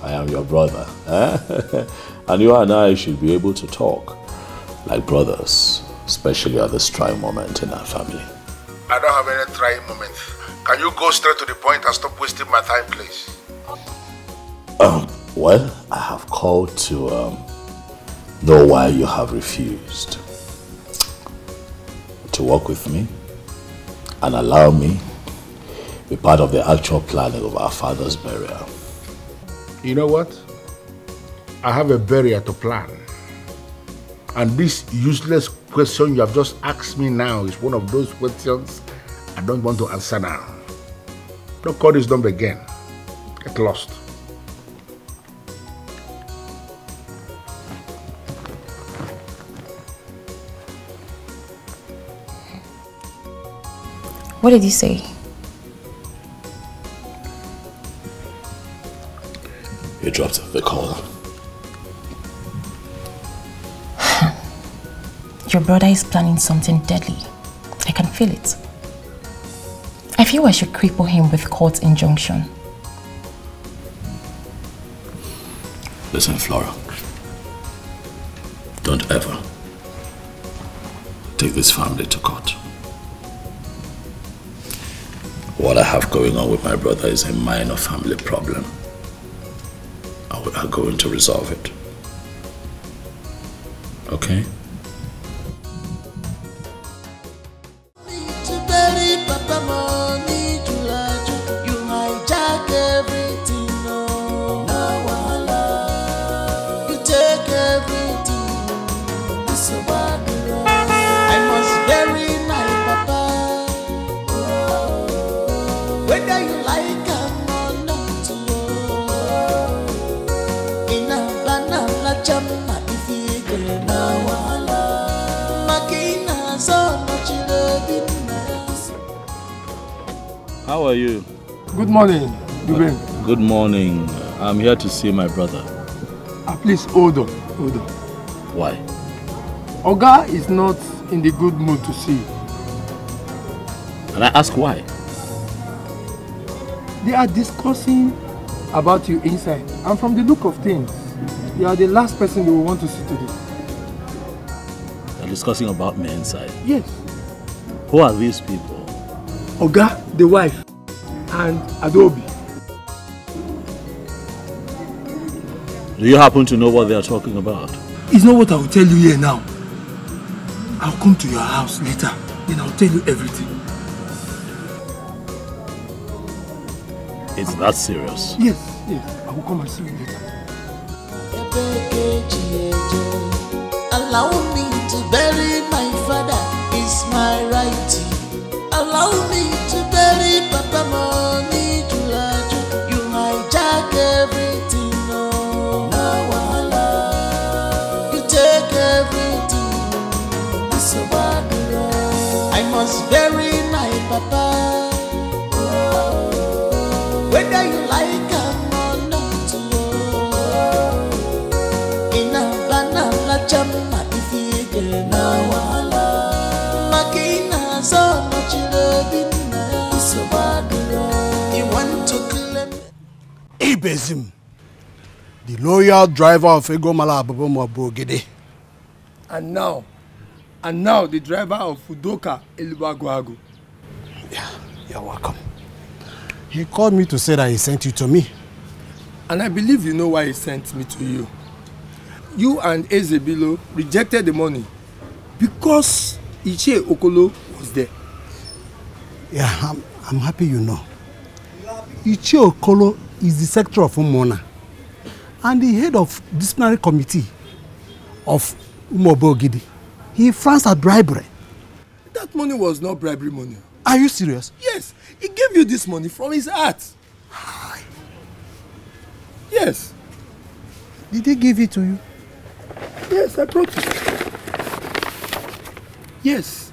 I am your brother. Eh? And you and I should be able to talk like brothers, especially at this trying moment in our family. I don't have any trying moment. Can you go straight to the point and stop wasting my time, please? Well, I have called to know why you have refused to work with me and allow me be part of the actual planning of our father's burial. You know what? I have a burial to plan. And this useless question you have just asked me now is one of those questions I don't want to answer now. Don't call this number again. Get lost. What did he say? He dropped the call. Your brother is planning something deadly. I can feel it. I feel I should cripple him with court injunction. Listen, Flora. Don't ever take this family to court. What I have going on with my brother is a minor family problem, and we are going to resolve it. Okay? How are you? Good morning, Chidubem. Good morning. I'm here to see my brother. Please hold on, hold on. Why? Oga is not in the good mood to see you. And I ask why? They are discussing about you inside, and from the look of things, you are the last person they will want to see today. They're discussing about me inside? Yes. Who are these people? Oga, the wife, and Adobe. Do you happen to know what they are talking about? It's not what I will tell you here now. I'll come to your house later, then I'll tell you everything. It's that serious? Yes, yes. I will come and see you later. Allow me to bury my father, it's my right. Allow me to bury Papa Money to Laju. You hijack everything, no. You take everything, it's a bad love. I must bury my Papa. Whether you like him or not, in a banana jamma if you get a wahala. Makina so much love in so bad. You want to claim Ibezim, the loyal driver of Egomalaababa Umuabogidi. And now the driver of Udoka, Eliba Gwagu. Yeah, you're welcome. He called me to say that he sent you to me. And I believe you know why he sent me to you. You and Eze Biala rejected the money because Ichie Okolo was there. Yeah, I'm happy you know. Ichie Okolo is the secretary of Umona and the head of disciplinary committee of Umuabogidi. He frowns at bribery. That money was not bribery money. Are you serious? Yes. He gave you this money from his heart. Yes. Did he give it to you? Yes, I brought it. Yes,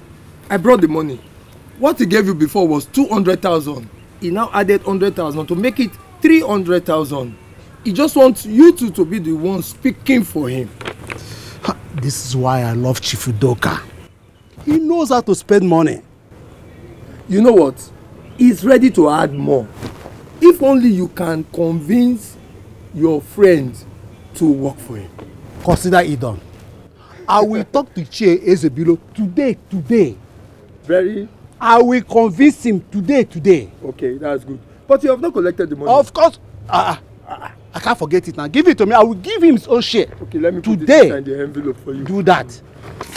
I brought the money. What he gave you before was 200,000. He now added 100,000 to make it 300,000. He just wants you two to be the one speaking for him. This is why I love Chief Udoka. He knows how to spend money. You know what? He's ready to add more. If only you can convince your friend to work for him. Consider it done. I will talk to Ichie Eze Biala today. I will convince him today. Okay, that's good. But you have not collected the money. Of course. I can't forget it now. Give it to me. I will give him his own share. Okay, let me put this in the envelope for you. Do that.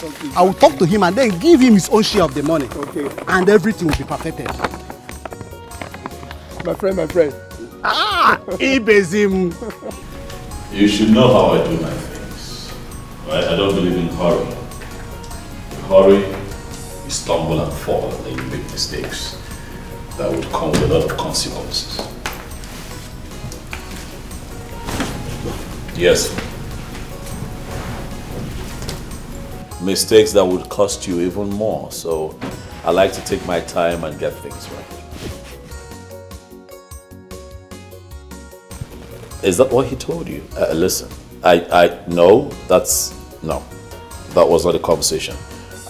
Okay. I will talk to him and then give him his own share of the money. Okay. And everything will be perfected. My friend. Ibezim. You should know how I do my things. Right? I don't believe in hurry. In hurry, you stumble and fall and you make mistakes that would come with a lot of consequences. Yes. Mistakes that would cost you even more. So I like to take my time and get things right. Is that what he told you? Listen, no, that was not a conversation.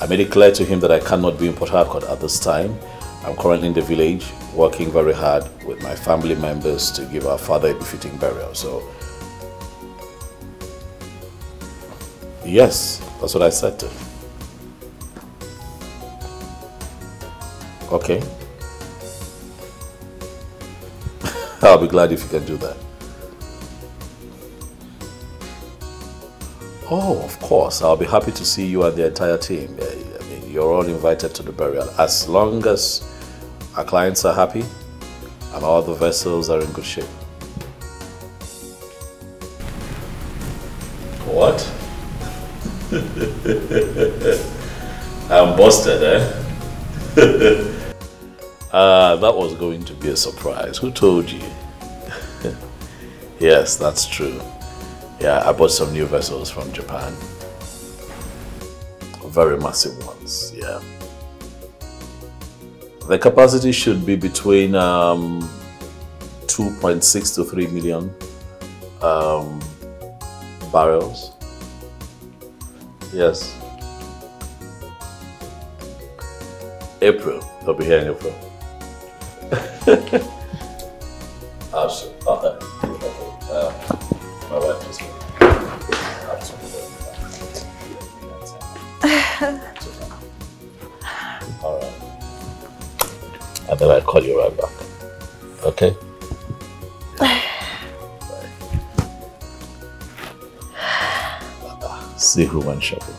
I made it clear to him that I cannot be in Port Harcourt at this time. I'm currently in the village, working very hard with my family members to give our father a befitting burial, so... Yes, that's what I said to him. Okay. I'll be glad if you can do that. Oh, of course. I'll be happy to see you and the entire team. I mean, you're all invited to the burial. As long as our clients are happy and all the vessels are in good shape. What? I'm busted, eh? That was going to be a surprise. Who told you? Yes, that's true. Yeah, I bought some new vessels from Japan. Very massive ones, yeah. The capacity should be between 2.6 to 3 million barrels. Yes. April. They'll be here in April. Absolutely. My wife just went. Absolutely. All right. And then I'll call you right back. Okay? See who went shopping.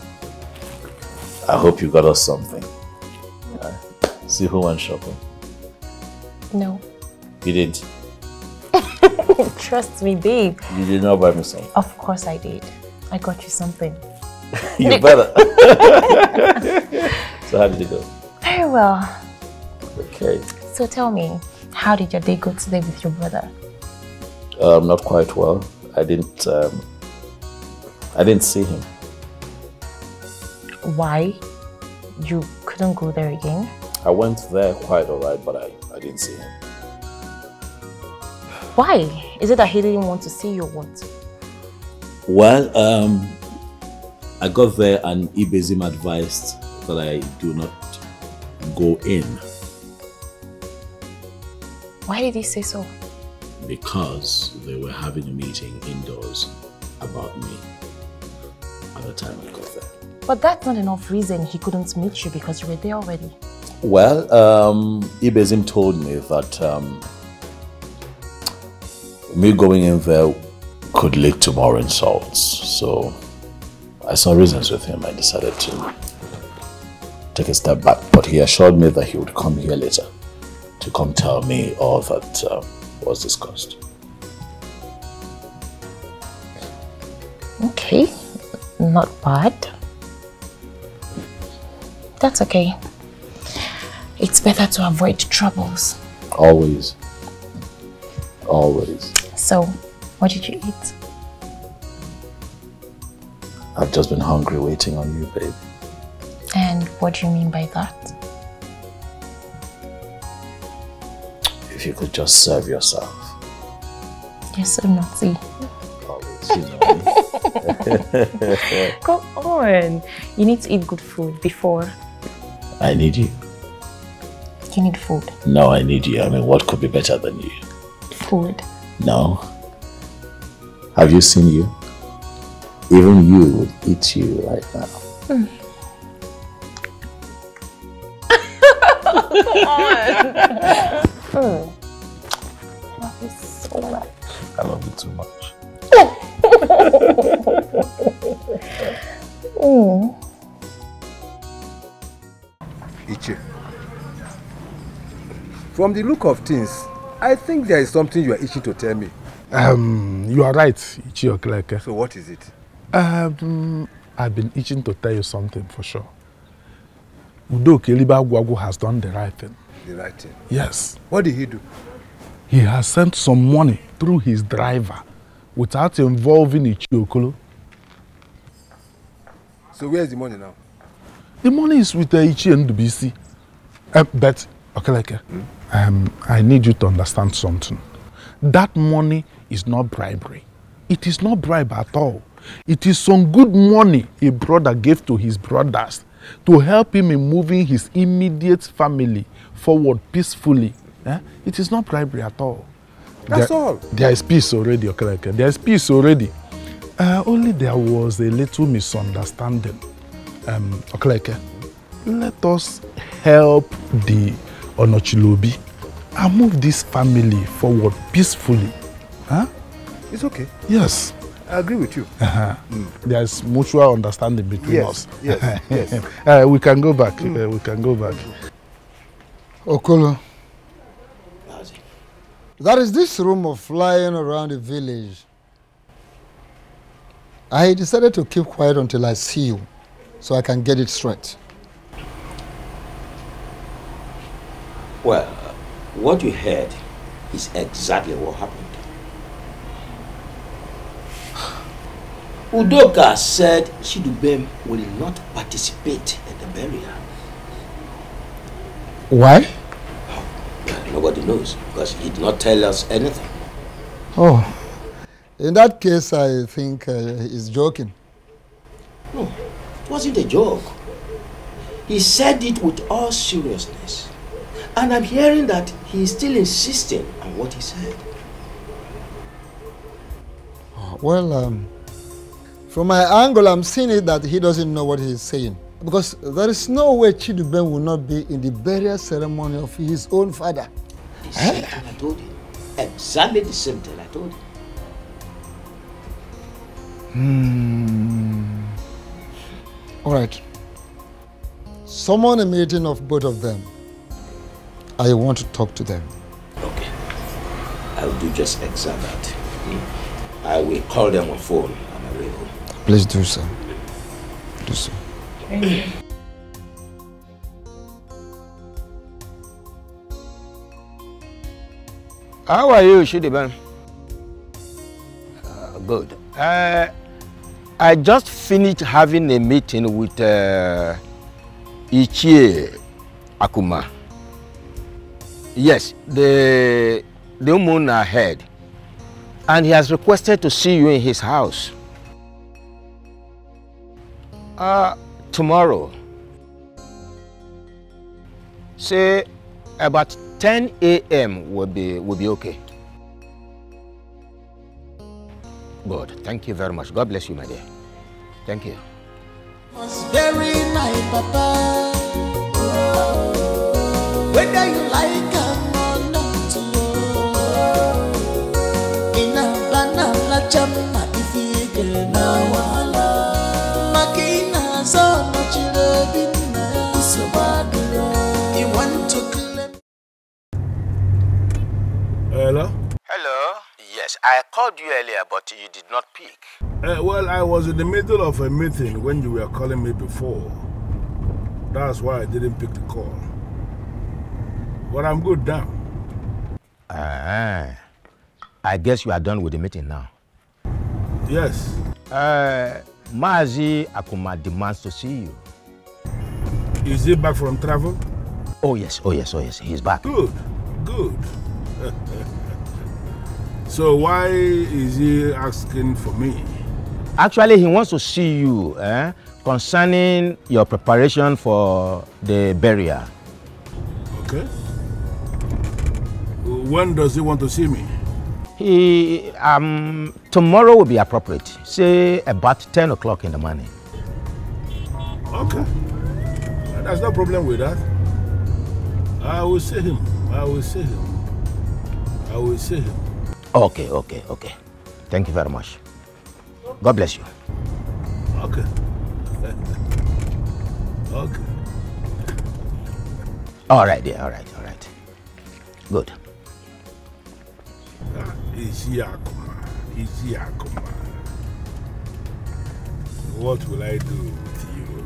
I hope you got us something. Yeah. See who went shopping. No. You did. Trust me, babe. You did not buy me something. Of course I did. I got you something. You better. So how did it go? Very well. Okay. So tell me, how did your day go today with your brother? Not quite well. I didn't see him. Why? You couldn't go there again? I went there quite alright, but I didn't see him. Why? Is it that he didn't want to see you or what? Well, I got there and Ibezim advised that I do not go in. Why did he say so? Because they were having a meeting indoors about me at the time I got there. But that's not enough reason he couldn't meet you because you were there already. Well, Ibezim told me that me going in there could lead to more insults. So I saw reasons with him. I decided to take a step back. But he assured me that he would come here later to come tell me all that was discussed. Okay, not bad. That's okay. It's better to avoid troubles. Always. Always. So, what did you eat? I've just been hungry waiting on you, babe. And what do you mean by that? If you could just serve yourself. You're so naughty. Always, you know. Come on. You need to eat good food before. I need you. You need food. No, I need you. I mean, what could be better than you? Food. No. Have you seen you? Even you would eat you right now. Mm. Come on. I love you so much. I love you too much. Mm. Ichie. From the look of things, I think there is something you are itching to tell me. You are right, Ichie Okelegbe. So what is it? I've been itching to tell you something for sure. Udo Kiliba Gwagu has done the right thing. The right thing? Yes. What did he do? He has sent some money through his driver without involving Ichie Okolo. So where is the money now? The money is with Ichie and Ndubisi. But Okelegbe. Hmm? I need you to understand something. That money is not bribery. It is not bribe at all. It is some good money a brother gave to his brothers to help him in moving his immediate family forward peacefully. Eh? It is not bribery at all. That's all. There is peace already, Okelegbe. There is peace already. Only there was a little misunderstanding. Okelegbe, let us help the Onoshilobi and move this family forward peacefully. Huh? It's okay. Yes. I agree with you. Uh-huh. Mm. There is mutual understanding between us. Yes, yes. We can go back. Mm. We can go back. Okolo. That is this rumor flying around the village. I decided to keep quiet until I see you, so I can get it straight. Well, what you heard is exactly what happened. Udoka said Chidubem will not participate at the burial. Why? Nobody knows, because he did not tell us anything. Oh, in that case, I think he's joking. No, it wasn't a joke. He said it with all seriousness. And I'm hearing that he is still insisting on what he said. Well, from my angle, I'm seeing it that he doesn't know what he's saying. Because there is no way Chidubem will not be in the burial ceremony of his own father. The same thing I told him. Exactly the same thing I told him. All right. Summon a meeting of both of them. I want to talk to them. Okay. I'll do just exactly that. I will call them on phone on my way home. Please do so. Do so. Thank you. How are you, Chidubem? Good. I just finished having a meeting with Ichie Akuma. Yes, the moon ahead. And he has requested to see you in his house. Tomorrow. Say about 10 a.m. will be okay. Good. Thank you very much. God bless you, my dear. Thank you. Very nice, Papa. Whether you like them or not, in a banana jam, if you get now, Makina, so much love in so bad. You want to claim. Hello? Hello? Yes, I called you earlier, but you did not pick. Well, I was in the middle of a meeting when you were calling me before. That's why I didn't pick the call. But I'm good now. I guess you are done with the meeting now. Yes. Mazi Akuma demands to see you. Is he back from travel? Oh yes. He's back. Good. So why is he asking for me? Actually, he wants to see you concerning your preparation for the burial. Okay. When does he want to see me? He tomorrow will be appropriate. Say about 10 o'clock in the morning. Okay. There's no problem with that. I will see him. Okay. Thank you very much. God bless you. Okay. Okay. All right, dear. Good. Ichie Akuma. What will I do with you?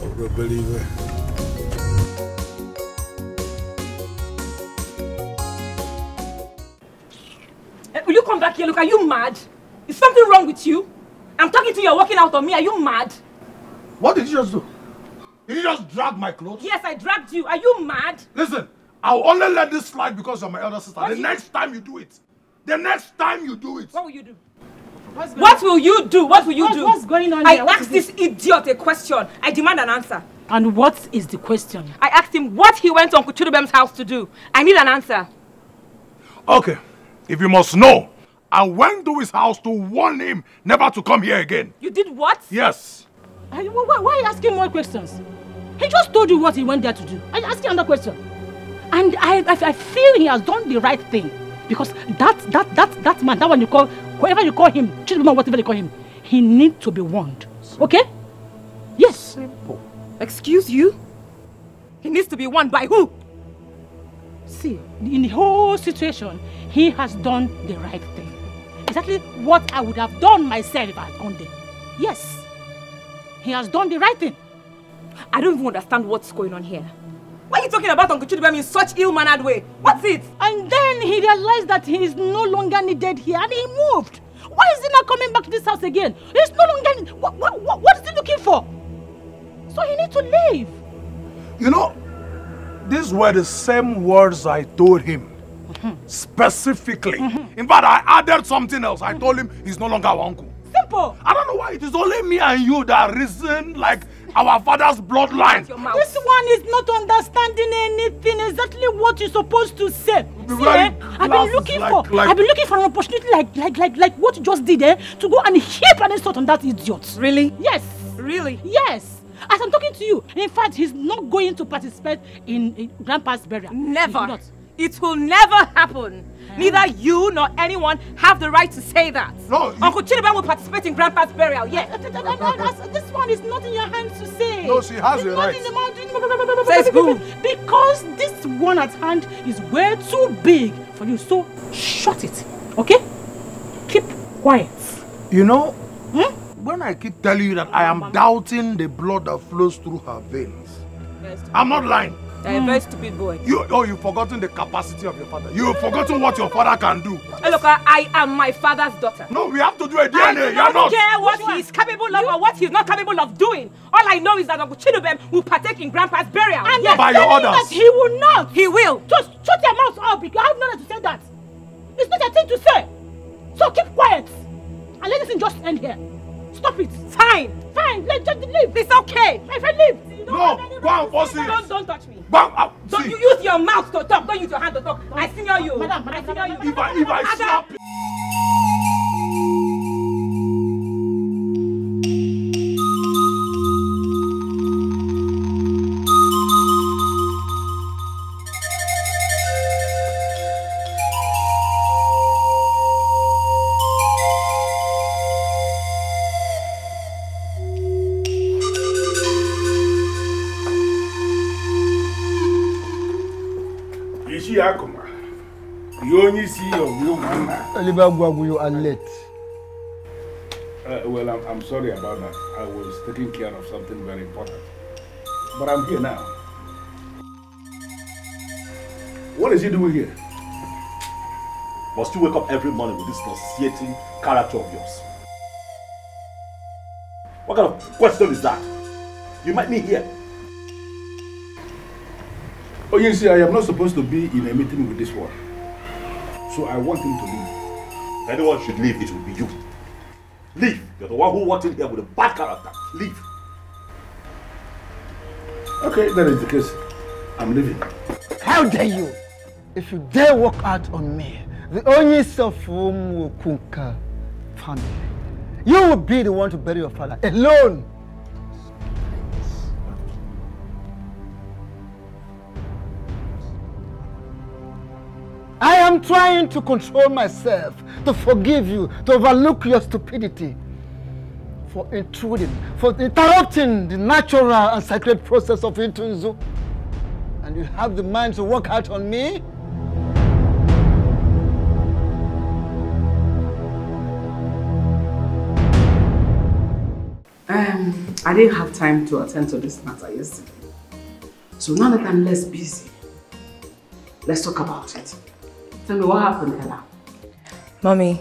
I'm a believer. Will you come back here? Look, are you mad? Is something wrong with you? I'm talking to you, you're walking out on me. Are you mad? What did you just do? Did you just drag my clothes? Yes, I dragged you. Are you mad? Listen, I'll only let this slide because you're my elder sister. The next time you do it. What will you do? What will you do? What's going on here? I asked this idiot a question. I demand an answer. And what is the question? I asked him what he went to Uncle Chidubem's house to do. I need an answer. Okay, if you must know, I went to his house to warn him never to come here again. You did what? Yes. Why are you asking more questions? He just told you what he went there to do. Are you asking another question? And I feel he has done the right thing. Because that man, that one you call, whoever you call him, Chidubem, whatever you call him, he needs to be warned. Okay? Yes. Simple. Excuse you? He needs to be warned by who? See, in the whole situation, he has done the right thing. Exactly what I would have done myself if I had gone there. Yes. He has done the right thing. I don't even understand what's going on here. Why are you talking about Uncle Chidubem in such ill-mannered way? What's it? And then he realized that he is no longer needed here and he moved. Why is he not coming back to this house again? He's no longer needed. What is he looking for? So you need to leave. You know, these were the same words I told him. Specifically. In fact, I added something else. I told him he's no longer our uncle. Simple. I don't know why it is only me and you that reason like our father's bloodline. This one is not understanding anything. Exactly what you're supposed to say. See, I've been looking for an opportunity like what you just did, to go and heap an insult on that idiot. Really? Yes. Really? Yes. As I'm talking to you, in fact, he's not going to participate in Grandpa's burial. Never. It will never happen. Neither you nor anyone have the right to say that. No, Uncle Chidubem will participate in Grandpa's burial. Yes. This one is not in your hands to say. No, she has the right. Says who? Because this one at hand is way too big for you. So shut it, okay? Keep quiet. You know, when I keep telling you that I am doubting the blood that flows through her veins, I'm not lying. A very stupid boy. You've forgotten the capacity of your father. You've forgotten what your father can do. Eloka, I am my father's daughter. No, we have to do a DNA. You don't care what he is capable of or what he's not capable of doing. All I know is that Uncle Chidubem will partake in Grandpa's burial. And yes, by your orders. He will not. He will. Just shut your mouth up because I have no right to say that. It's not a thing to say. So keep quiet. And let this thing just end here. Stop it. Fine. Fine. Let's just leave. It's okay. My friend, leave. No, go and force it. Don't touch me. Don't you use your mouth to talk. Don't use your hand to talk. I senior you. Madam, I senior you. If I slap you. You only see your real mama. Eliba Gwagu, you are late. Well, I'm sorry about that. I was taking care of something very important. But I'm here now. What is he doing here? Must you wake up every morning with this nauseating character of yours? What kind of question is that? You might need here. Oh, you see, I am not supposed to be in a meeting with this one. So I want him to leave. If anyone should leave, it will be you. Leave. You're the one who walked in here with a bad character. Leave. Okay, that is the case. I'm leaving. How dare you? If you dare walk out on me, the owners of Umukunka family, you will be the one to bury your father alone. I am trying to control myself, to forgive you, to overlook your stupidity, for intruding, for interrupting the natural and sacred process of Intunzo. And you have the mind to walk out on me? I didn't have time to attend to this matter yesterday. So now that I'm less busy, let's talk about it. Tell me, what happened, Ella? Mommy,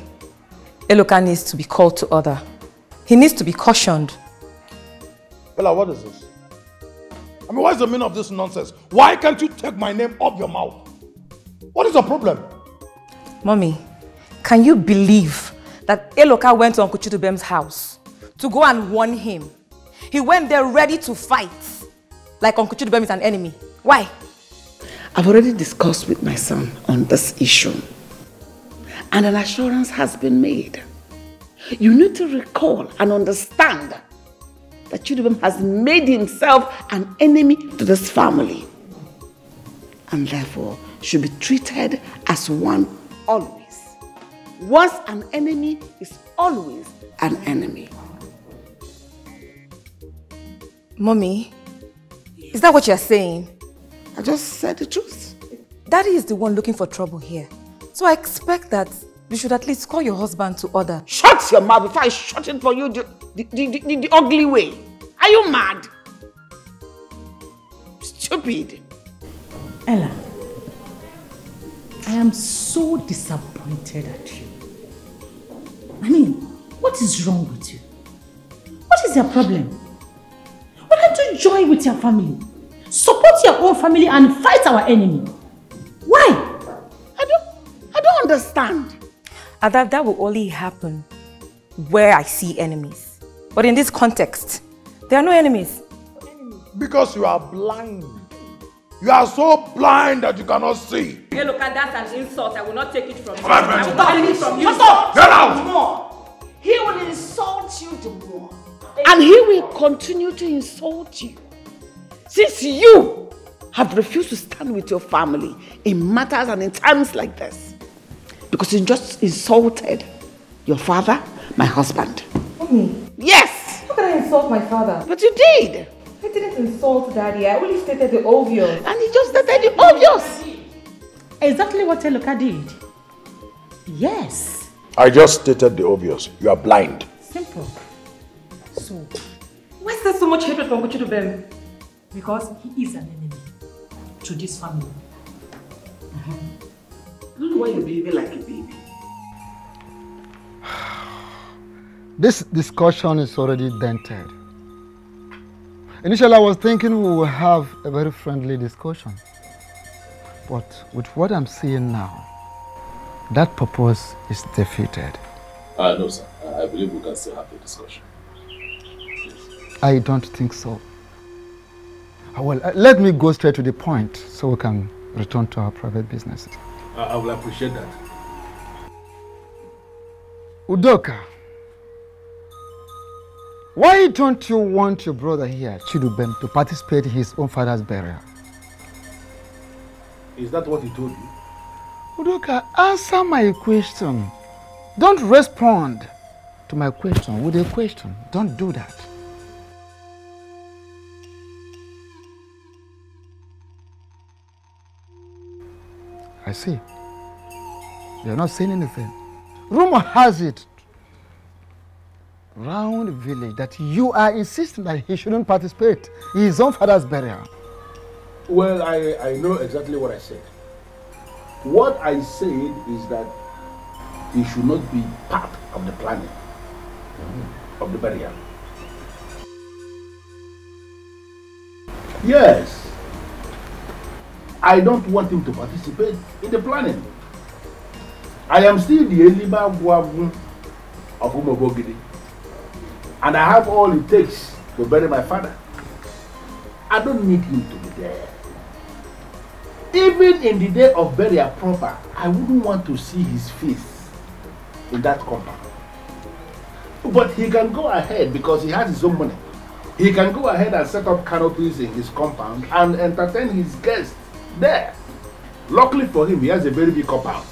Eloka needs to be called to order. He needs to be cautioned. Ella, what is this? I mean, what is the meaning of this nonsense? Why can't you take my name off your mouth? What is the problem? Mommy, can you believe that Eloka went to Uncle Chidubem's house to go and warn him? He went there ready to fight, like Uncle Chidubem is an enemy. Why? I've already discussed with my son on this issue, and an assurance has been made. You need to recall and understand that Chidubem has made himself an enemy to this family, and therefore should be treated as one always. Once an enemy is always an enemy. Mommy, is that what you're saying? I just said the truth. Daddy is the one looking for trouble here. So I expect that you should at least call your husband to order. Shut your mouth before I shut it for you the ugly way. Are you mad? Stupid. Ella, I am so disappointed at you. I mean, what is wrong with you? What is your problem? Why can't you joy with your family. Support your own family and fight our enemy. Why? I don't understand. That will only happen where I see enemies. But in this context, there are no enemies. Because you are blind. You are so blind that you cannot see. Hey, look, that's an insult. I will not take it from you. I will not take it from you. Stop! Get out! More. He will insult you the more. And he will continue to insult you. Since you have refused to stand with your family in matters and in times like this. Because you just insulted your father, my husband. Mommy. Yes! How can I insult my father? But you did! I didn't insult Daddy, I only stated the obvious. And he just stated the obvious! Exactly what Eloka did. Yes. I just stated the obvious. You are blind. Simple. So, why is there so much hatred from Chidubem? Because he is an enemy to this family. I don't know why you're behaving like a baby. This discussion is already dented. Initially, I was thinking we will have a very friendly discussion. But with what I'm seeing now, that purpose is defeated. No, sir. I believe we can still have the discussion. I don't think so. Well, let me go straight to the point so we can return to our private businesses. I will appreciate that. Udoka. Why don't you want your brother here, Chidubem, to participate in his own father's burial? Is that what he told you? Udoka, answer my question. Don't respond to my question with a question. Don't do that. I see. You're not saying anything. Rumor has it round the village that you are insisting that he shouldn't participate in his own father's burial. Well, I know exactly what I said. What I said is that he should not be part of the planning of the burial. Yes. I don't want him to participate in the planning. I am still the Eliba Gwagu of Omo Obogiri. And I have all it takes to bury my father. I don't need him to be there. Even in the day of burial proper, I wouldn't want to see his face in that compound. But he can go ahead because he has his own money. He can go ahead and set up canopies in his compound and entertain his guests there. Luckily for him, he has a very big compound.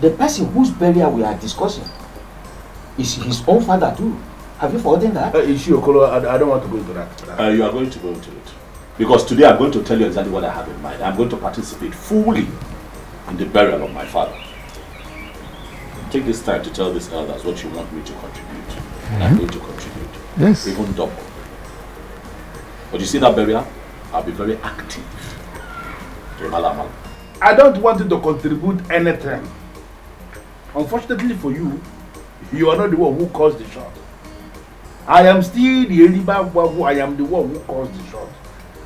The person whose burial we are discussing is his own father too. Have you forgotten that? Ichie Okolo, I don't want to go into that. You are going to go into it. Because today I'm going to tell you exactly what I have in mind. I'm going to participate fully in the burial of my father. Take this time to tell these elders what you want me to contribute. Mm-hmm. I'm going to contribute. Yes. Even double. But you see that burial? I'll be very active. I don't want you to contribute anything. Unfortunately for you, you are not the one who caused the shot. I am still the Eliba Gwagu. I am the one who caused the shot.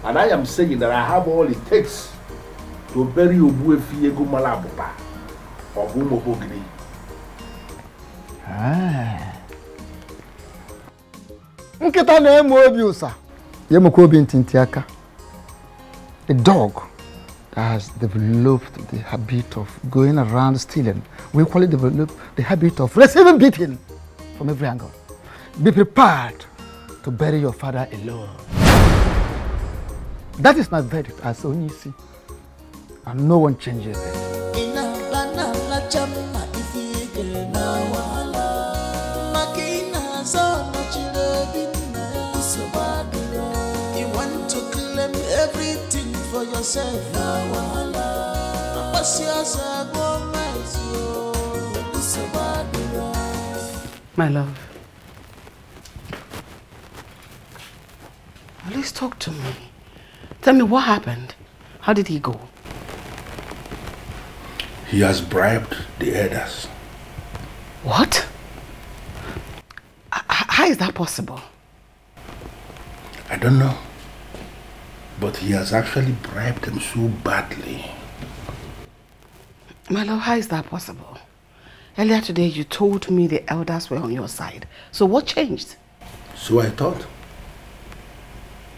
And I am saying that I have all it takes to bury Obuefi Egomalaababa of Omo Obogiri. Ah. Nketa na emu obi usa. Yemuko obi ntintiaka. A dog that has developed the habit of going around stealing. We call it develop the habit of receiving beating from every angle. Be prepared to bury your father alone. That is my verdict as Onisi, and no one changes it. You want to claim everything for yourself. My love. Please talk to me. Tell me what happened. How did he go? He has bribed the elders. What? How is that possible? I don't know. But he has actually bribed them so badly. My love, how is that possible? Earlier today you told me the elders were on your side. So what changed? So I thought.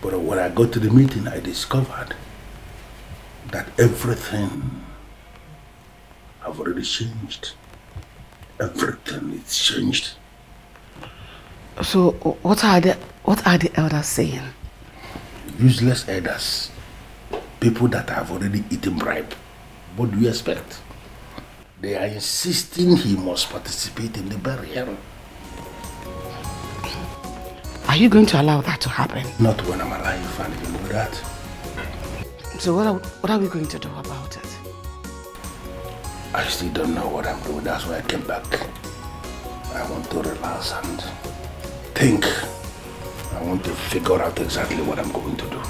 But when I got to the meeting, I discovered that everything have already changed. Everything is changed. So what are the elders saying? Useless elders. People that have already eaten bribe. What do you expect? They are insisting he must participate in the burial. Are you going to allow that to happen? Not when I'm alive, and you know that. So what are we going to do about it? I still don't know what I'm doing. That's why I came back. I want to relax and think. I want to figure out exactly what I'm going to do.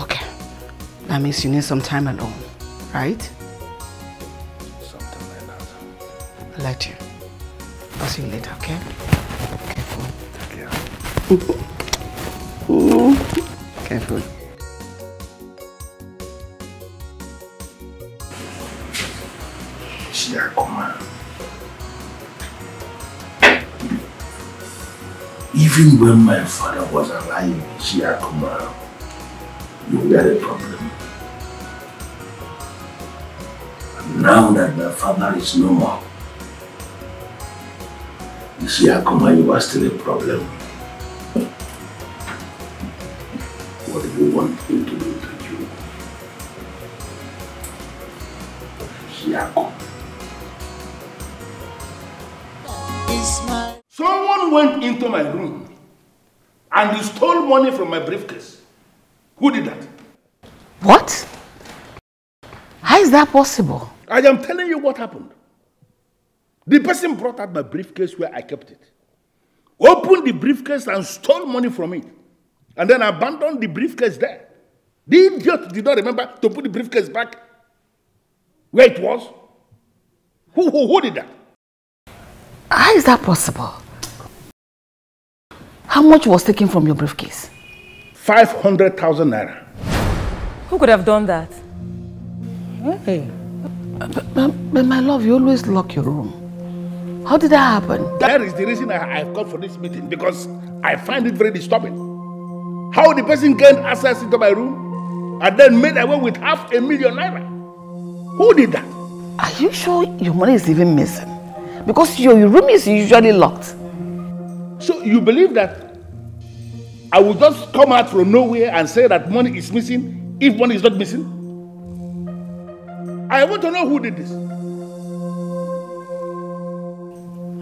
Okay. That means you need some time alone, right? Something like that. I'll let you. I'll see you later, okay? Careful. Take care. Careful. Ichie Akuma. Even when my father was alive, Ichie Akuma, you were a problem. And now that my father is no more, Ichie Akuma, you are still a problem. What do you want him to do to you? Ichie Akuma. Someone went into my room and he stole money from my briefcase. Who did that? What? How is that possible? I am telling you what happened. The person brought out my briefcase where I kept it, opened the briefcase and stole money from it, and then abandoned the briefcase there. The idiot did not remember to put the briefcase back where it was. Who did that? How is that possible? How much was taken from your briefcase? 500,000 naira. Who could have done that? Hey. But my love, you always lock your room. How did that happen? That is the reason I've come for this meeting, because I find it very disturbing. How the person gained access into my room and then made away with 500,000 naira. Who did that? Are you sure your money is even missing? Because your room is usually locked. So you believe that I will just come out from nowhere and say that money is missing if money is not missing? I want to know who did this.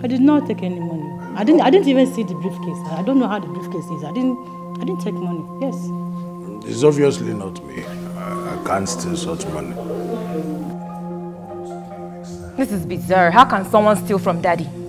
I did not take any money. I didn't even see the briefcase. I don't know how the briefcase is. I didn't take money. Yes. It's obviously not me. I can't steal such money. This is bizarre. How can someone steal from Daddy?